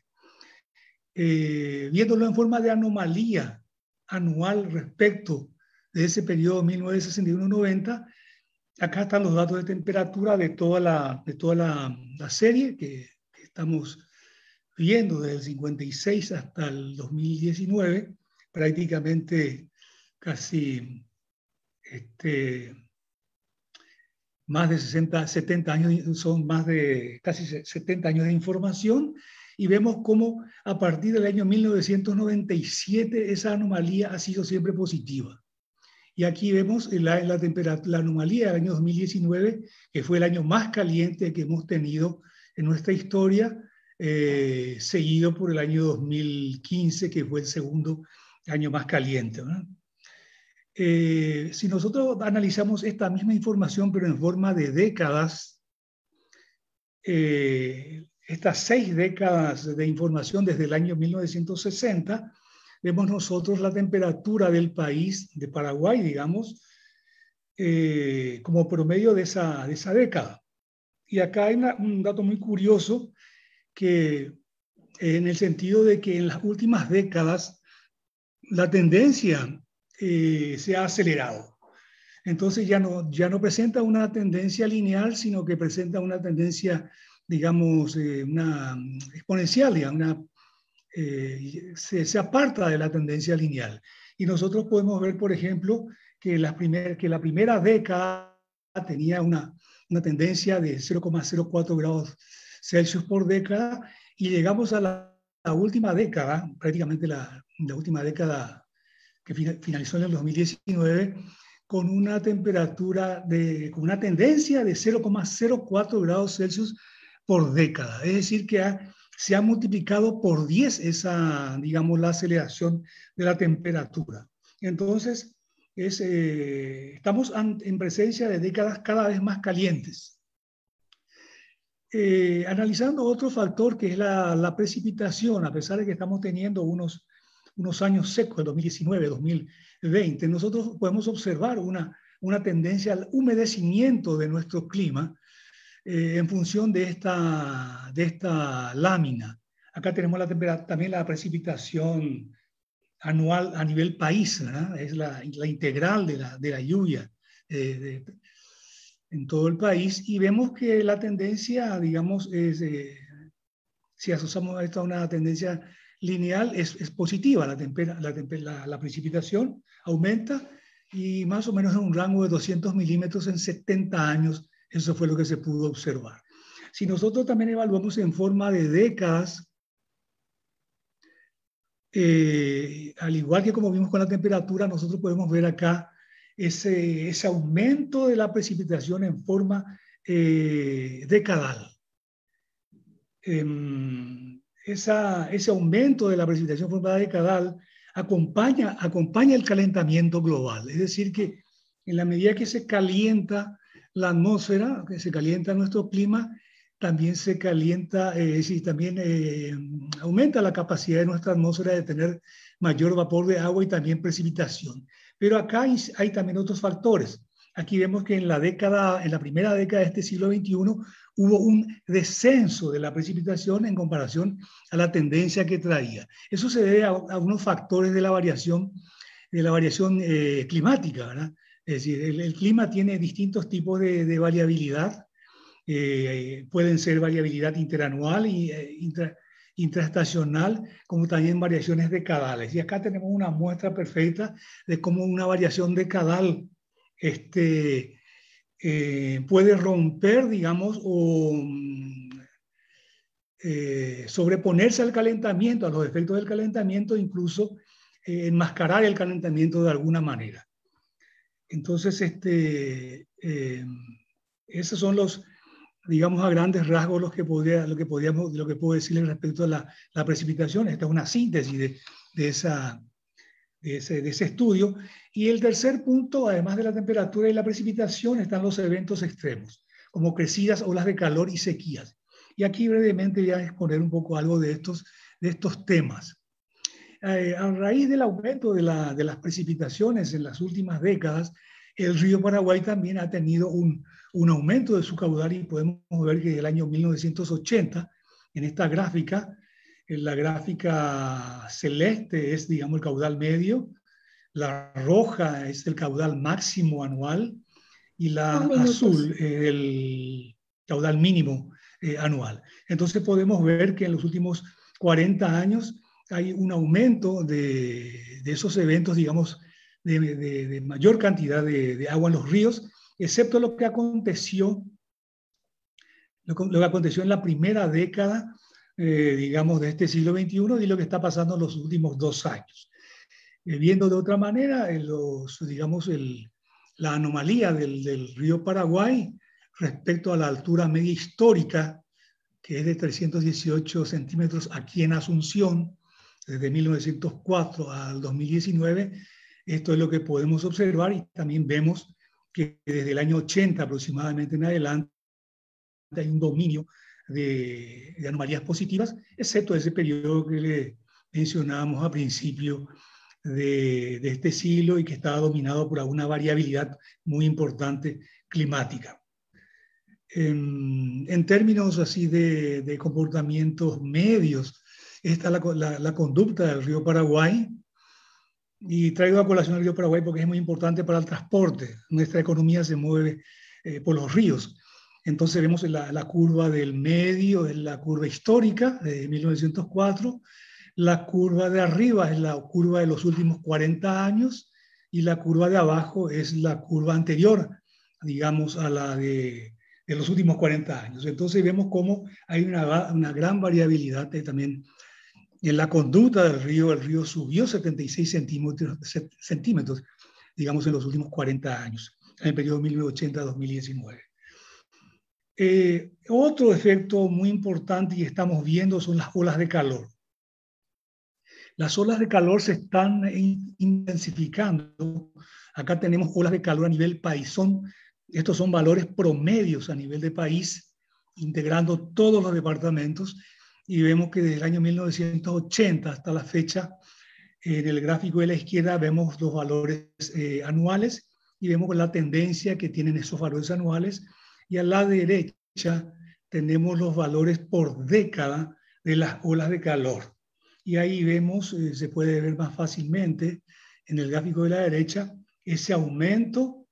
Viéndolo en forma de anomalía anual respecto de ese periodo 1961-90, acá están los datos de temperatura de toda la serie que estamos viendo desde el 56 hasta el 2019, prácticamente casi más de 70 años, son más de casi 70 años de información, y vemos cómo a partir del año 1997 esa anomalía ha sido siempre positiva. Y aquí vemos la anomalía del año 2019, que fue el año más caliente que hemos tenido en nuestra historia, seguido por el año 2015, que fue el segundo año más caliente, ¿verdad? Si nosotros analizamos esta misma información, pero en forma de décadas, estas 6 décadas de información desde el año 1960, vemos nosotros la temperatura del país, de Paraguay, digamos, como promedio de esa década. Y acá hay un dato muy curioso, que en el sentido de que en las últimas décadas la tendencia se ha acelerado. Entonces ya no presenta una tendencia lineal, sino que presenta una tendencia, digamos, una exponencial, digamos, se aparta de la tendencia lineal. Y nosotros podemos ver, por ejemplo, que la primera década tenía una tendencia de 0,04 grados Celsius por década, y llegamos a la última década, prácticamente la última década que finalizó en el 2019, con una temperatura, con una tendencia de 0,04 grados Celsius por década. Es decir, que se ha multiplicado por 10 esa, digamos, la aceleración de la temperatura. Entonces, estamos en presencia de décadas cada vez más calientes. Analizando otro factor, que es la precipitación, a pesar de que estamos teniendo unos años secos, el 2019, 2020, nosotros podemos observar una tendencia al humedecimiento de nuestro clima en función de esta lámina. Acá tenemos también la precipitación anual a nivel país, ¿verdad? Es la integral de la lluvia en todo el país, y vemos que la tendencia, digamos, si asociamos esto a una tendencia lineal, es positiva. La precipitación aumenta, y más o menos en un rango de 200 milímetros en 70 años, eso fue lo que se pudo observar. Si nosotros también evaluamos en forma de décadas, al igual que como vimos con la temperatura, nosotros podemos ver acá ese aumento de la precipitación en forma decadal. Ese aumento de la precipitación en forma decadal acompaña el calentamiento global. Es decir, que en la medida que se calienta la atmósfera, que se calienta nuestro clima, también se calienta, aumenta la capacidad de nuestra atmósfera de tener mayor vapor de agua y también precipitación. Pero acá hay también otros factores. Aquí vemos que en la primera década de este siglo XXI hubo un descenso de la precipitación en comparación a la tendencia que traía. Eso se debe a unos factores de la variación climática, ¿verdad? Es decir, el clima tiene distintos tipos de variabilidad. Pueden ser variabilidad interanual y intraestacional, como también variaciones decadales. Y acá tenemos una muestra perfecta de cómo una variación decadal puede romper, digamos, o sobreponerse al calentamiento, a los efectos del calentamiento, incluso enmascarar el calentamiento de alguna manera. Entonces, esos son los, digamos, a grandes rasgos lo que puedo decirles respecto a la precipitación. Esta es una síntesis de ese estudio. Y el tercer punto, además de la temperatura y la precipitación, están los eventos extremos, como crecidas, olas de calor y sequías. Y aquí brevemente voy a exponer un poco algo de estos temas. A raíz del aumento de las precipitaciones en las últimas décadas, el río Paraguay también ha tenido un aumento de su caudal, y podemos ver que el año 1980, en esta gráfica, en la gráfica celeste es, digamos, el caudal medio, la roja es el caudal máximo anual y la azul el caudal mínimo anual. Entonces podemos ver que en los últimos 40 años hay un aumento de esos eventos, digamos, de mayor cantidad de agua en los ríos, excepto lo que aconteció en la primera década, digamos, de este siglo XXI, y lo que está pasando en los últimos 2 años. Viendo de otra manera, la anomalía del río Paraguay respecto a la altura media histórica, que es de 318 centímetros aquí en Asunción, desde 1904 al 2019, esto es lo que podemos observar. Y también vemos que desde el año 80 aproximadamente en adelante hay un dominio de anomalías positivas, excepto ese periodo que le mencionábamos a principio de este siglo y que estaba dominado por una variabilidad muy importante climática. En términos así de comportamientos medios, esta es la conducta del río Paraguay, y traigo a colación el río Paraguay porque es muy importante para el transporte. Nuestra economía se mueve por los ríos. Entonces vemos la curva del medio, es la curva histórica de 1904, la curva de arriba es la curva de los últimos 40 años y la curva de abajo es la curva anterior, digamos, a la de los últimos 40 años. Entonces vemos cómo hay una gran variabilidad también en la conducta del río. El río subió 76 centímetros, digamos, en los últimos 40 años, en el periodo 1980-2019. Otro efecto muy importante que estamos viendo son las olas de calor. Las olas de calor se están intensificando. Acá tenemos olas de calor a nivel país. Estos son valores promedios a nivel de país, integrando todos los departamentos, y vemos que desde el año 1980 hasta la fecha, en el gráfico de la izquierda vemos los valores anuales, y vemos la tendencia que tienen esos valores anuales, y a la derecha tenemos los valores por década de las olas de calor. Y ahí vemos, se puede ver más fácilmente en el gráfico de la derecha, ese aumento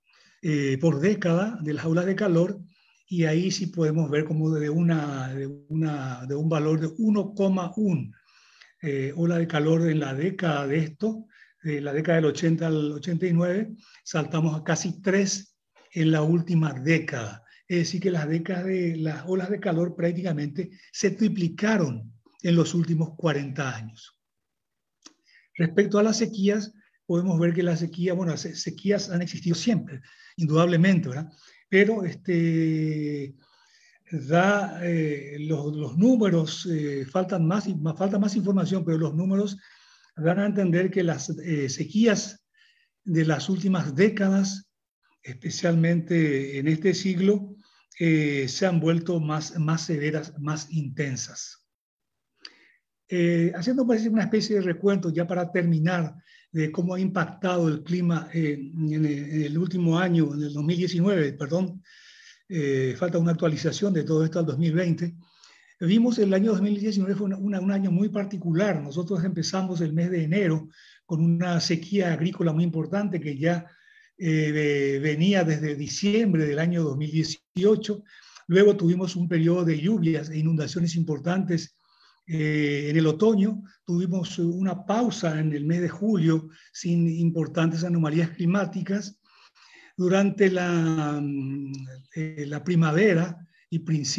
por década de las olas de calor, y ahí sí podemos ver como de un valor de 1,1 ola de calor en la década de esto, de la década del 80 al 89, saltamos a casi 3 en la última década. Es decir, que las olas de calor prácticamente se triplicaron en los últimos 40 años. Respecto a las sequías, podemos ver que las sequías, bueno, las sequías han existido siempre, indudablemente, ¿verdad? Pero los números, falta más información, pero los números dan a entender que las sequías de las últimas décadas, especialmente en este siglo, se han vuelto más severas, más intensas. Haciendo una especie de recuento, ya para terminar, de cómo ha impactado el clima en el último año, en el 2019, perdón, falta una actualización de todo esto al 2020, vimos el año 2019 fue un año muy particular. Nosotros empezamos el mes de enero con una sequía agrícola muy importante que ya venía desde diciembre del año 2018, luego tuvimos un periodo de lluvias e inundaciones importantes en el otoño, tuvimos una pausa en el mes de julio sin importantes anomalías climáticas. Durante la primavera fines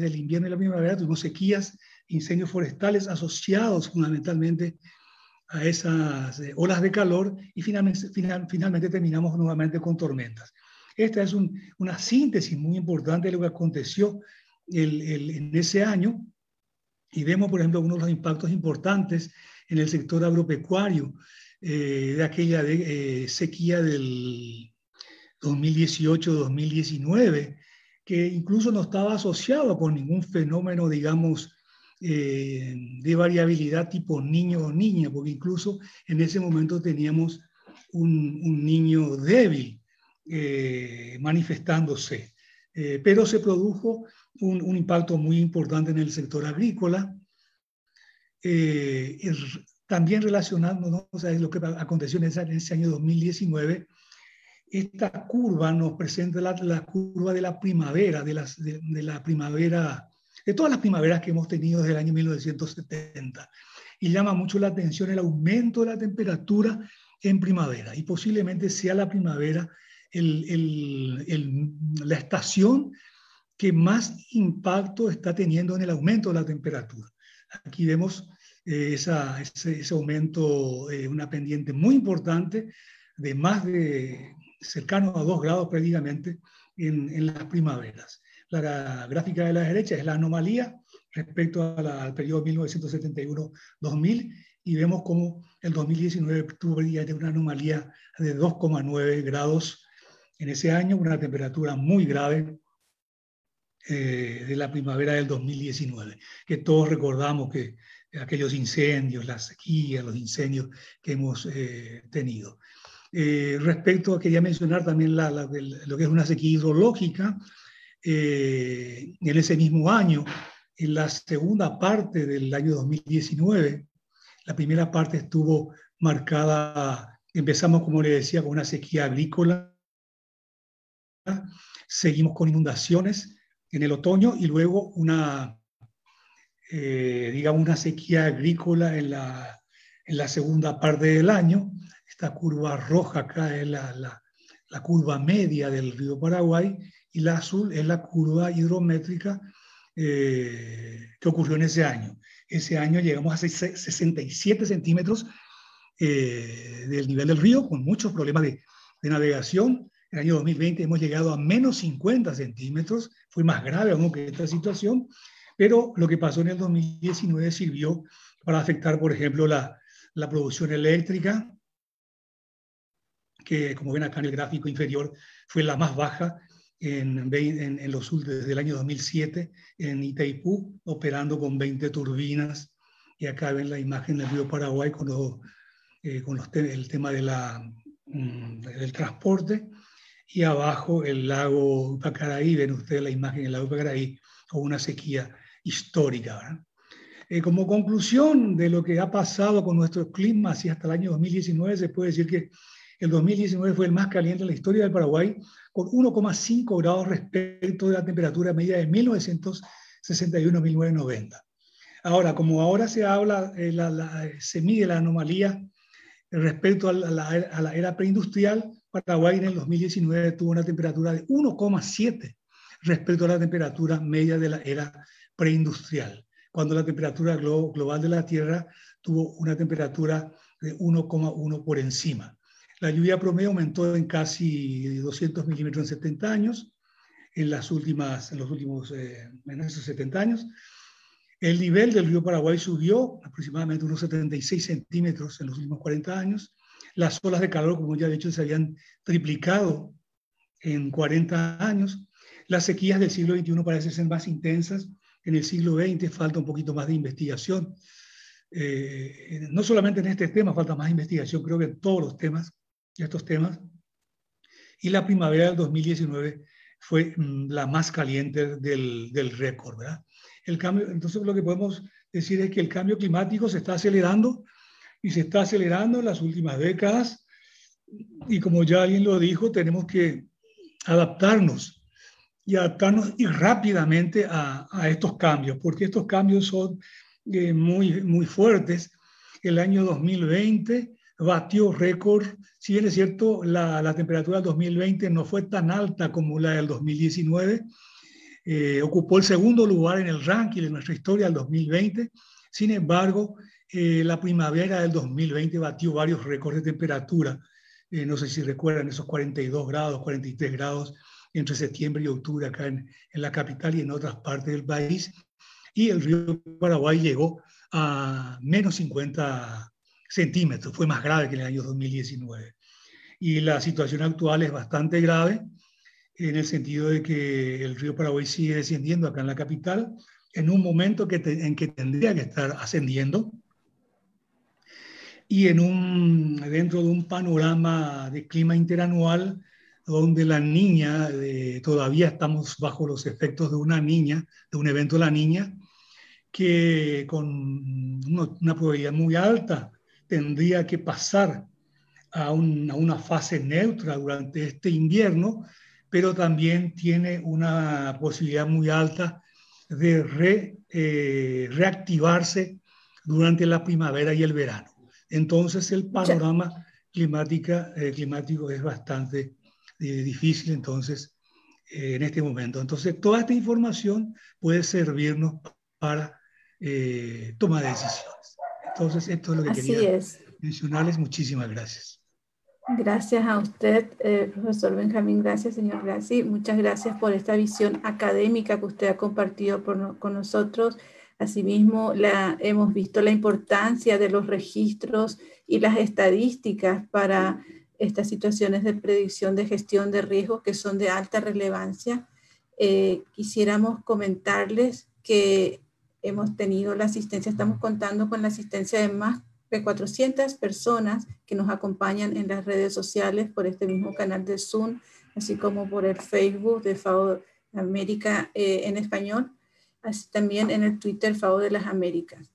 del invierno y la primavera tuvimos sequías, incendios forestales asociados fundamentalmente a esas olas de calor, y finalmente terminamos nuevamente con tormentas. Esta es una síntesis muy importante de lo que aconteció en ese año, y vemos, por ejemplo, uno de los impactos importantes en el sector agropecuario de aquella sequía del 2018-2019, que incluso no estaba asociado con ningún fenómeno, digamos, de variabilidad tipo niño o niña, porque incluso en ese momento teníamos un niño débil manifestándose, pero se produjo un impacto muy importante en el sector agrícola, también relacionándonos a lo que aconteció en ese año 2019. Esta curva nos presenta la curva de la primavera, de todas las primaveras que hemos tenido desde el año 1970. Y llama mucho la atención el aumento de la temperatura en primavera. Y posiblemente sea la primavera la estación que más impacto está teniendo en el aumento de la temperatura. Aquí vemos ese aumento, una pendiente muy importante de más de cercano a 2 grados prácticamente en las primaveras. La gráfica de la derecha es la anomalía respecto al periodo 1971-2000, y vemos cómo el 2019 tuvo una anomalía de 2,9 grados en ese año, una temperatura muy grave de la primavera del 2019, que todos recordamos que aquellos incendios, las sequías, los incendios que hemos tenido. Respecto a, quería mencionar también lo que es una sequía hidrológica. En ese mismo año, en la segunda parte del año 2019, la primera parte estuvo marcada, empezamos, como le decía, con una sequía agrícola, seguimos con inundaciones en el otoño y luego una sequía agrícola en la segunda parte del año. Esta curva roja acá es la curva media del río Paraguay y la azul es la curva hidrométrica que ocurrió en ese año. Ese año llegamos a 67 centímetros del nivel del río, con muchos problemas de navegación. En el año 2020 hemos llegado a menos 50 centímetros, fue más grave aún que esta situación, pero lo que pasó en el 2019 sirvió para afectar, por ejemplo, la producción eléctrica, que como ven acá en el gráfico inferior fue la más baja en los sur desde el año 2007 en Itaipú, operando con 20 turbinas. Y acá ven la imagen del río Paraguay con el tema del transporte. Y abajo el lago Pacaraí, ven ustedes la imagen del lago Pacaraí con una sequía histórica, ¿verdad? Como conclusión de lo que ha pasado con nuestro clima así hasta el año 2019, se puede decir que el 2019 fue el más caliente en la historia del Paraguay, con 1,5 grados respecto de la temperatura media de 1961-1990. Ahora, como ahora se habla, se mide la anomalía respecto a la era preindustrial, Paraguay en el 2019 tuvo una temperatura de 1,7 respecto a la temperatura media de la era preindustrial, cuando la temperatura global de la Tierra tuvo una temperatura de 1,1 por encima. La lluvia promedio aumentó en casi 200 milímetros en 70 años, en esos 70 años. El nivel del río Paraguay subió aproximadamente unos 76 centímetros en los últimos 40 años. Las olas de calor, como ya he dicho, se habían triplicado en 40 años. Las sequías del siglo XXI parecen ser más intensas. En el siglo XX falta un poquito más de investigación. No solamente en este tema falta más investigación, creo que en todos los temas. Y la primavera del 2019 fue la más caliente del récord, ¿verdad? Entonces lo que podemos decir es que el cambio climático se está acelerando y se está acelerando en las últimas décadas, y como ya alguien lo dijo, tenemos que adaptarnos y rápidamente a estos cambios, porque estos cambios son muy, muy fuertes. El año 2020 batió récord. Si bien es cierto, la temperatura del 2020 no fue tan alta como la del 2019, ocupó el segundo lugar en el ranking de nuestra historia del 2020, sin embargo, la primavera del 2020 batió varios récords de temperatura, no sé si recuerdan esos 42 grados, 43 grados entre septiembre y octubre acá en la capital y en otras partes del país, y el río Paraguay llegó a menos 50 centímetros, fue más grave que en el año 2019. Y la situación actual es bastante grave, en el sentido de que el río Paraguay sigue descendiendo acá en la capital, en un momento en que tendría que estar ascendiendo, y dentro de un panorama de clima interanual, donde la niña, todavía estamos bajo los efectos de un evento de la niña, que con una probabilidad muy alta tendría que pasar a una fase neutra durante este invierno, pero también tiene una posibilidad muy alta de reactivarse durante la primavera y el verano. Entonces el panorama climático es bastante difícil entonces en este momento. Entonces toda esta información puede servirnos para toma de decisiones. Entonces esto es lo que quería mencionarles. Muchísimas gracias. Gracias a usted, profesor Benjamín. Gracias, señor Grassi. Muchas gracias por esta visión académica que usted ha compartido con nosotros. Asimismo, hemos visto la importancia de los registros y las estadísticas para estas situaciones de predicción de gestión de riesgos que son de alta relevancia. Quisiéramos comentarles que hemos tenido la asistencia, estamos contando con la asistencia de más de 400 personas que nos acompañan en las redes sociales por este mismo canal de Zoom, así como por el Facebook de FAO América en español, así también en el Twitter FAO de las Américas.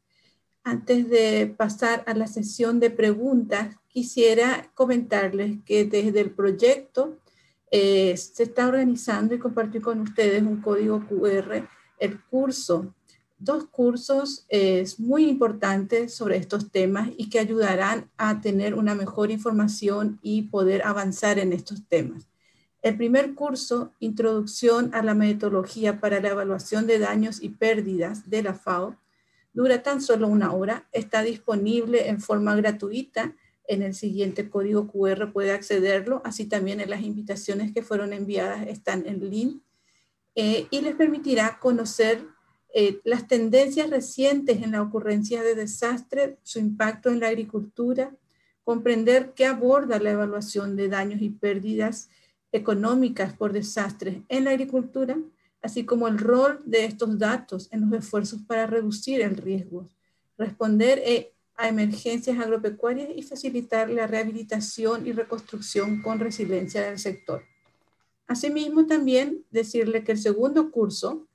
Antes de pasar a la sesión de preguntas, quisiera comentarles que desde el proyecto se está organizando y compartir con ustedes un código QR, el curso, dos cursos muy importantes sobre estos temas y que ayudarán a tener una mejor información y poder avanzar en estos temas. El primer curso, Introducción a la Metodología para la Evaluación de Daños y Pérdidas de la FAO, dura tan solo una hora, está disponible en forma gratuita. En el siguiente código QR puede accederlo, así también en las invitaciones que fueron enviadas están en link y les permitirá conocer las tendencias recientes en la ocurrencia de desastres, su impacto en la agricultura, comprender qué aborda la evaluación de daños y pérdidas económicas por desastres en la agricultura, así como el rol de estos datos en los esfuerzos para reducir el riesgo, responder a emergencias agropecuarias y facilitar la rehabilitación y reconstrucción con resiliencia del sector. Asimismo, también decirle que el segundo curso,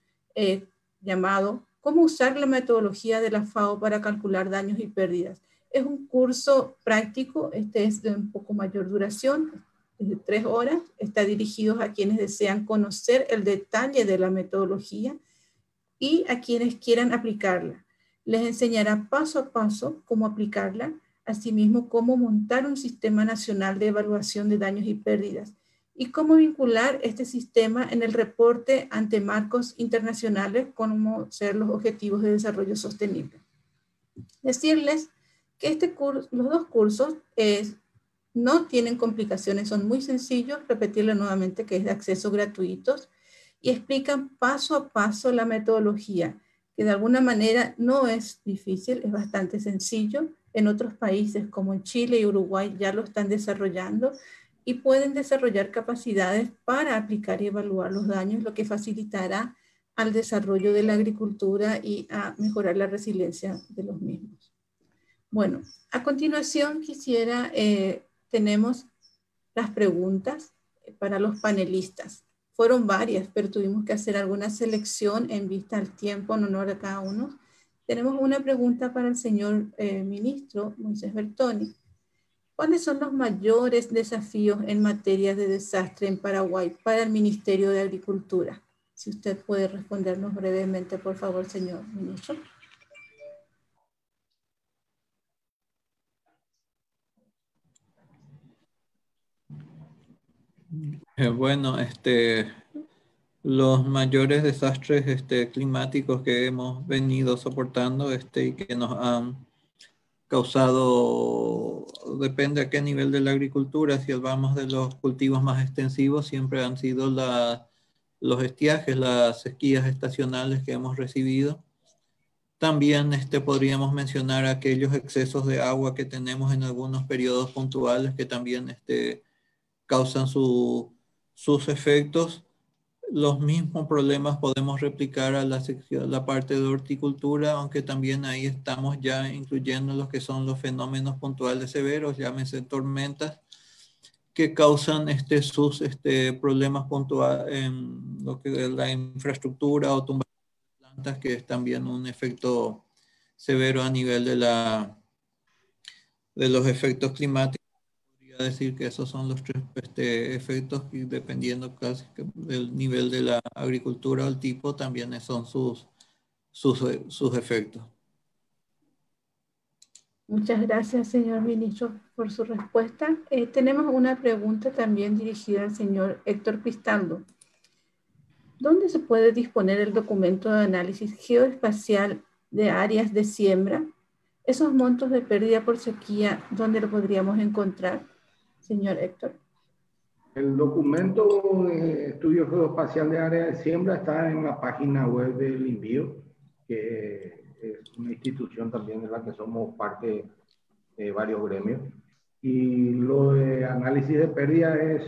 llamado Cómo usar la metodología de la FAO para calcular daños y pérdidas, es un curso práctico, este es de un poco mayor duración, es de 3 horas, está dirigido a quienes desean conocer el detalle de la metodología y a quienes quieran aplicarla. Les enseñará paso a paso cómo aplicarla, asimismo cómo montar un sistema nacional de evaluación de daños y pérdidas y cómo vincular este sistema en el reporte ante marcos internacionales, como ser los Objetivos de Desarrollo Sostenible. Decirles que este curso, los dos cursos no tienen complicaciones, son muy sencillos, repetirlo nuevamente que es de acceso gratuito y explican paso a paso la metodología, que de alguna manera no es difícil, es bastante sencillo. En otros países como en Chile y Uruguay ya lo están desarrollando y pueden desarrollar capacidades para aplicar y evaluar los daños, lo que facilitará al desarrollo de la agricultura y a mejorar la resiliencia de los mismos. Bueno, a continuación quisiera, tenemos las preguntas para los panelistas. Fueron varias, pero tuvimos que hacer alguna selección en vista al tiempo, en honor a cada uno. Tenemos una pregunta para el señor ministro Moisés Bertoni. ¿Cuáles son los mayores desafíos en materia de desastre en Paraguay para el Ministerio de Agricultura? Si usted puede respondernos brevemente, por favor, señor ministro. Bueno, los mayores desastres climáticos que hemos venido soportando y que nos han causado, depende a qué nivel de la agricultura, si hablamos de los cultivos más extensivos, siempre han sido los estiajes, las sequías estacionales que hemos recibido. También podríamos mencionar aquellos excesos de agua que tenemos en algunos periodos puntuales que también causan sus efectos. Los mismos problemas podemos replicar a la parte de horticultura, aunque también ahí estamos ya incluyendo los que son los fenómenos puntuales severos, llámese tormentas, que causan problemas puntuales en lo que es la infraestructura o tumbas de plantas, que es también un efecto severo a nivel de los efectos climáticos. Decir que esos son los tres efectos y dependiendo casi del nivel de la agricultura o el tipo también son sus efectos. Muchas gracias, señor ministro, por su respuesta. Tenemos una pregunta también dirigida al señor Héctor Cristaldo. ¿Dónde se puede disponer el documento de análisis geoespacial de áreas de siembra? ¿Esos montos de pérdida por sequía, dónde lo podríamos encontrar? Señor Héctor. El documento de estudio geoespacial de área de siembra está en la página web del INVIO, que es una institución también de la que somos parte de varios gremios. Y lo de análisis de pérdida es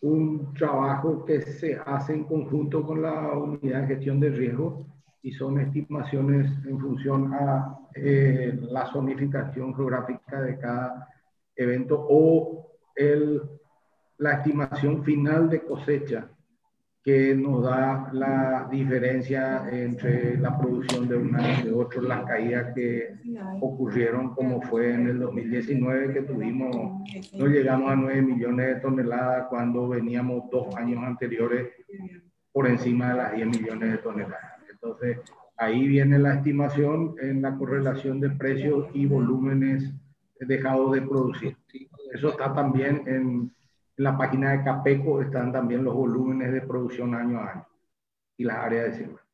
un trabajo que se hace en conjunto con la Unidad de Gestión de Riesgo y son estimaciones en función a la zonificación geográfica de cada evento o la estimación final de cosecha que nos da la diferencia entre la producción de un año y de otro, las caídas que ocurrieron como fue en el 2019 que tuvimos, no llegamos a 9 millones de toneladas cuando veníamos 2 años anteriores por encima de las 10 millones de toneladas. Entonces, ahí viene la estimación en la correlación de precios y volúmenes dejados de producir. Eso está también en la página de Capeco, están también los volúmenes de producción año a año y las áreas de siembra.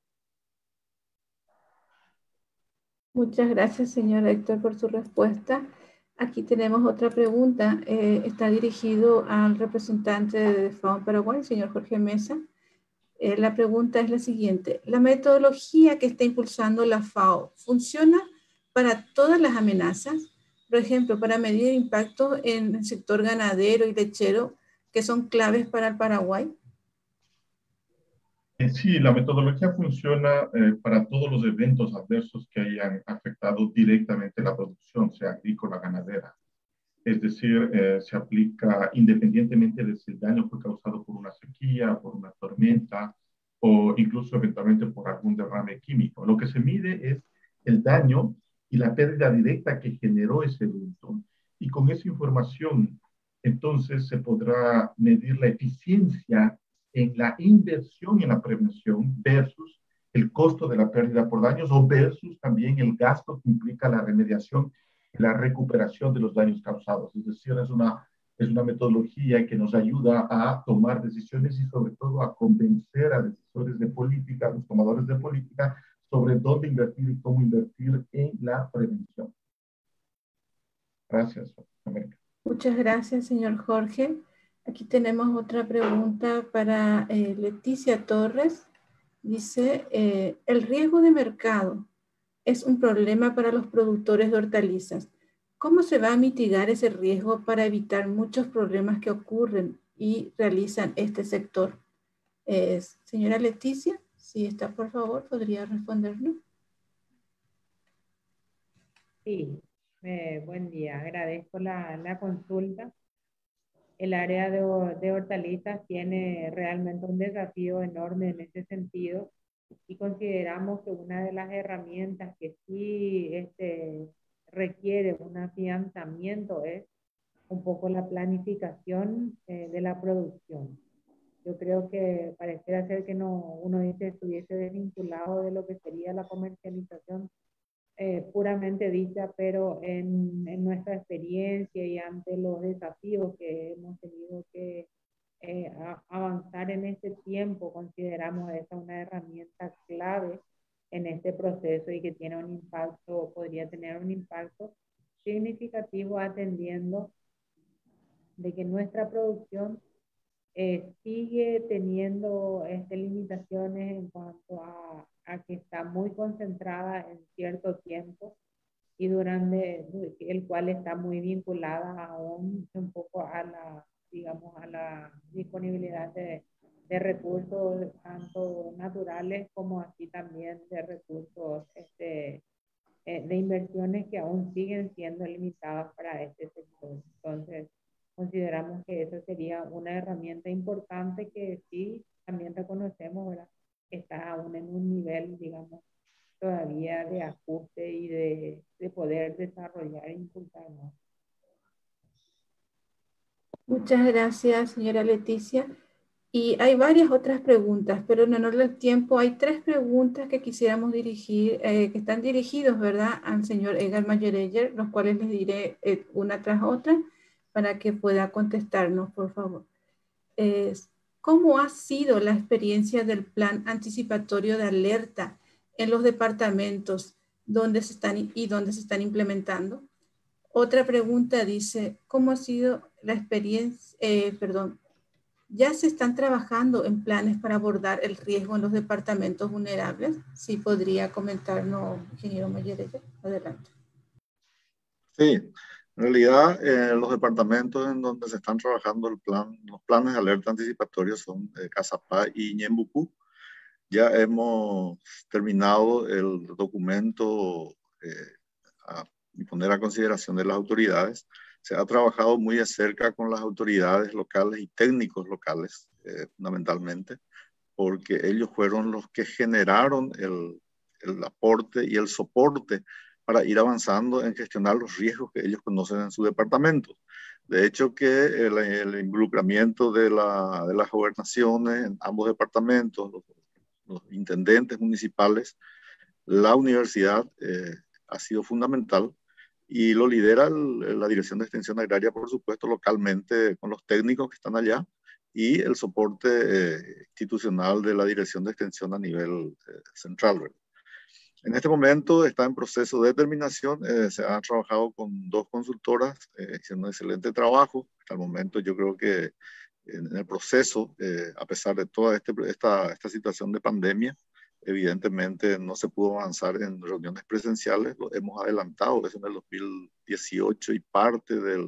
Muchas gracias, señor Héctor, por su respuesta. Aquí tenemos otra pregunta. Está dirigido al representante de FAO Paraguay, el señor Jorge Meza. La pregunta es la siguiente. ¿La metodología que está impulsando la FAO funciona para todas las amenazas? Por ejemplo, para medir impactos en el sector ganadero y lechero, que son claves para el Paraguay. Sí, la metodología funciona para todos los eventos adversos que hayan afectado directamente la producción, sea agrícola, ganadera. Es decir, se aplica independientemente de si el daño fue causado por una sequía, por una tormenta o incluso eventualmente por algún derrame químico. Lo que se mide es el daño y la pérdida directa que generó ese evento. Y con esa información, entonces, se podrá medir la eficiencia en la inversión en la prevención versus el costo de la pérdida por daños o versus también el gasto que implica la remediación, la recuperación de los daños causados. Es decir, es una metodología que nos ayuda a tomar decisiones y sobre todo a convencer a decisores de política, a los tomadores de política, sobre dónde invertir y cómo invertir en la prevención. Gracias, América. Muchas gracias, señor Jorge. Aquí tenemos otra pregunta para Leticia Torres. Dice, el riesgo de mercado es un problema para los productores de hortalizas. ¿Cómo se va a mitigar ese riesgo para evitar muchos problemas que ocurren y realizan este sector? Señora Leticia, si está, por favor, podría respondernos. Sí, buen día. Agradezco la consulta. El área de hortalizas tiene realmente un desafío enorme en ese sentido. Y consideramos que una de las herramientas que sí requiere un afianzamiento es un poco la planificación de la producción. Yo creo que pareciera ser que no, uno dice estuviese desvinculado de lo que sería la comercialización puramente dicha, pero en nuestra experiencia y ante los desafíos que hemos tenido que avanzar en este tiempo, consideramos esa una herramienta clave en este proceso y que tiene un impacto, podría tener un impacto significativo atendiendo de que nuestra producción sigue teniendo limitaciones en cuanto a que está muy concentrada en cierto tiempo y durante el cual está muy vinculada aún un poco a la a la disponibilidad de recursos tanto naturales como así también de recursos de inversiones que aún siguen siendo limitadas para este sector. Entonces, consideramos que esa sería una herramienta importante que sí, también reconocemos, ¿verdad? Está aún en un nivel, digamos, todavía de ajuste y de poder desarrollar e impulsar más. Muchas gracias, señora Leticia. Y hay varias otras preguntas, pero en honor del tiempo hay 3 preguntas que quisiéramos dirigir, que están dirigidos, ¿verdad?, al señor Edgar Mayereyer, los cuales les diré una tras otra para que pueda contestarnos, por favor. ¿Cómo ha sido la experiencia del plan anticipatorio de alerta en los departamentos donde se están implementando? Otra pregunta dice, ¿cómo ha sido la experiencia, ¿ya se están trabajando en planes para abordar el riesgo en los departamentos vulnerables? Si podría comentarnos, ingeniero Mayereyer, adelante. Sí, en realidad los departamentos en donde se están trabajando los planes de alerta anticipatoria son Casapá y Ñembucú. Ya hemos terminado el documento y poner a consideración de las autoridades. Se ha trabajado muy de cerca con las autoridades locales y técnicos locales, fundamentalmente, porque ellos fueron los que generaron el aporte y el soporte para ir avanzando en gestionar los riesgos que ellos conocen en su departamento. De hecho, que el involucramiento de las gobernaciones en ambos departamentos, los intendentes municipales, la universidad ha sido fundamental, y lo lidera la Dirección de Extensión Agraria, por supuesto, localmente, con los técnicos que están allá, y el soporte institucional de la Dirección de Extensión a nivel central, ¿verdad? En este momento está en proceso de terminación. Se ha trabajado con dos consultoras, haciendo un excelente trabajo. Hasta el momento yo creo que en el proceso, a pesar de toda esta situación de pandemia, evidentemente no se pudo avanzar en reuniones presenciales. Lo hemos adelantado, eso en el 2018 y parte del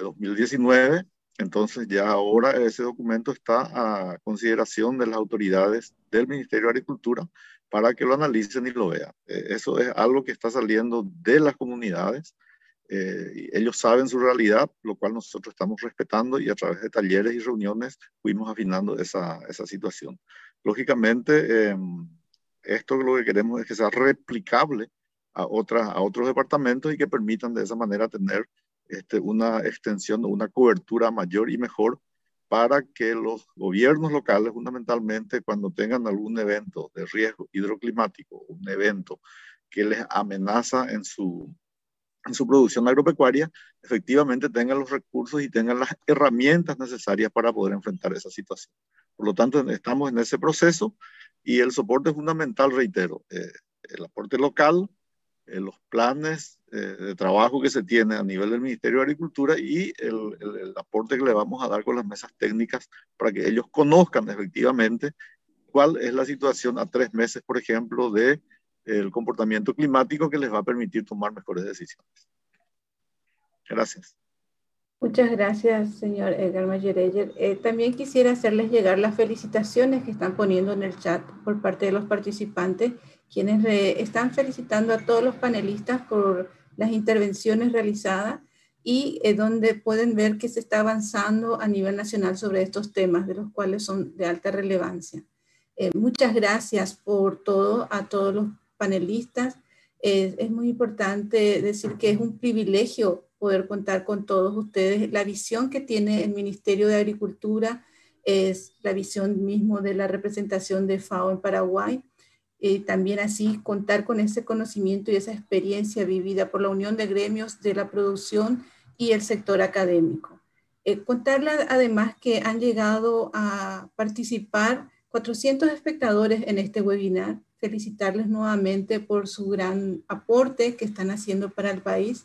2019. Entonces ya ahora ese documento está a consideración de las autoridades del Ministerio de Agricultura para que lo analicen y lo vean. Eso es algo que está saliendo de las comunidades. Ellos saben su realidad, lo cual nosotros estamos respetando, y a través de talleres y reuniones fuimos afinando esa situación. Lógicamente, esto lo que queremos es que sea replicable a otros departamentos y que permitan de esa manera tener una extensión, una cobertura mayor y mejor, para que los gobiernos locales, fundamentalmente, cuando tengan algún evento de riesgo hidroclimático, un evento que les amenaza en su producción agropecuaria, efectivamente tengan los recursos y tengan las herramientas necesarias para poder enfrentar esa situación. Por lo tanto, estamos en ese proceso, y el soporte fundamental, reitero, el aporte local, los planes de trabajo que se tiene a nivel del Ministerio de Agricultura, y el aporte que le vamos a dar con las mesas técnicas para que ellos conozcan efectivamente cuál es la situación a 3 meses, por ejemplo, de el comportamiento climático, que les va a permitir tomar mejores decisiones. Gracias. Muchas gracias, señor Edgar Mayereyer. También quisiera hacerles llegar las felicitaciones que están poniendo en el chat por parte de los participantes, quienes están felicitando a todos los panelistas por las intervenciones realizadas, y donde pueden ver que se está avanzando a nivel nacional sobre estos temas, de los cuales son de alta relevancia. Muchas gracias por todo a todos los panelistas. Es muy importante decir que es un privilegio poder contar con todos ustedes. La visión que tiene el Ministerio de Agricultura es la visión mismo de la representación de FAO en Paraguay. También así contar con ese conocimiento y esa experiencia vivida por la Unión de Gremios de la Producción y el sector académico. Contarle además que han llegado a participar 400 espectadores en este webinar. Felicitarles nuevamente por su gran aporte que están haciendo para el país,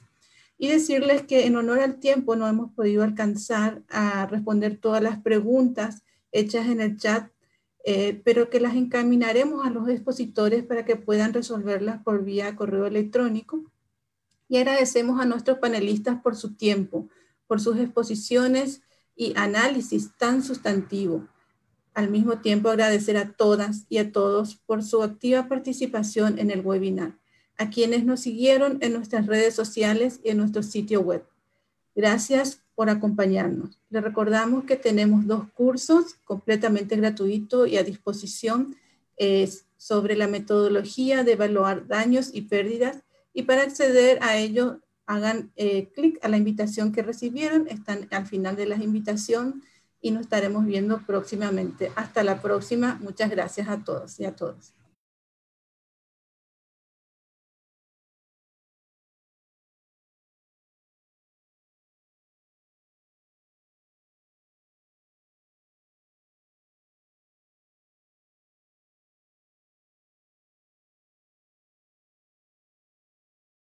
y decirles que en honor al tiempo no hemos podido alcanzar a responder todas las preguntas hechas en el chat, pero que las encaminaremos a los expositores para que puedan resolverlas por vía correo electrónico. Y agradecemos a nuestros panelistas por su tiempo, por sus exposiciones y análisis tan sustantivo. Al mismo tiempo, agradecer a todas y a todos por su activa participación en el webinar, a quienes nos siguieron en nuestras redes sociales y en nuestro sitio web. Gracias por acompañarnos. Les recordamos que tenemos 2 cursos completamente gratuitos y a disposición sobre la metodología de evaluar daños y pérdidas, y para acceder a ellos hagan clic a la invitación que recibieron. Están al final de la invitación y nos estaremos viendo próximamente. Hasta la próxima. Muchas gracias a todos y a todas.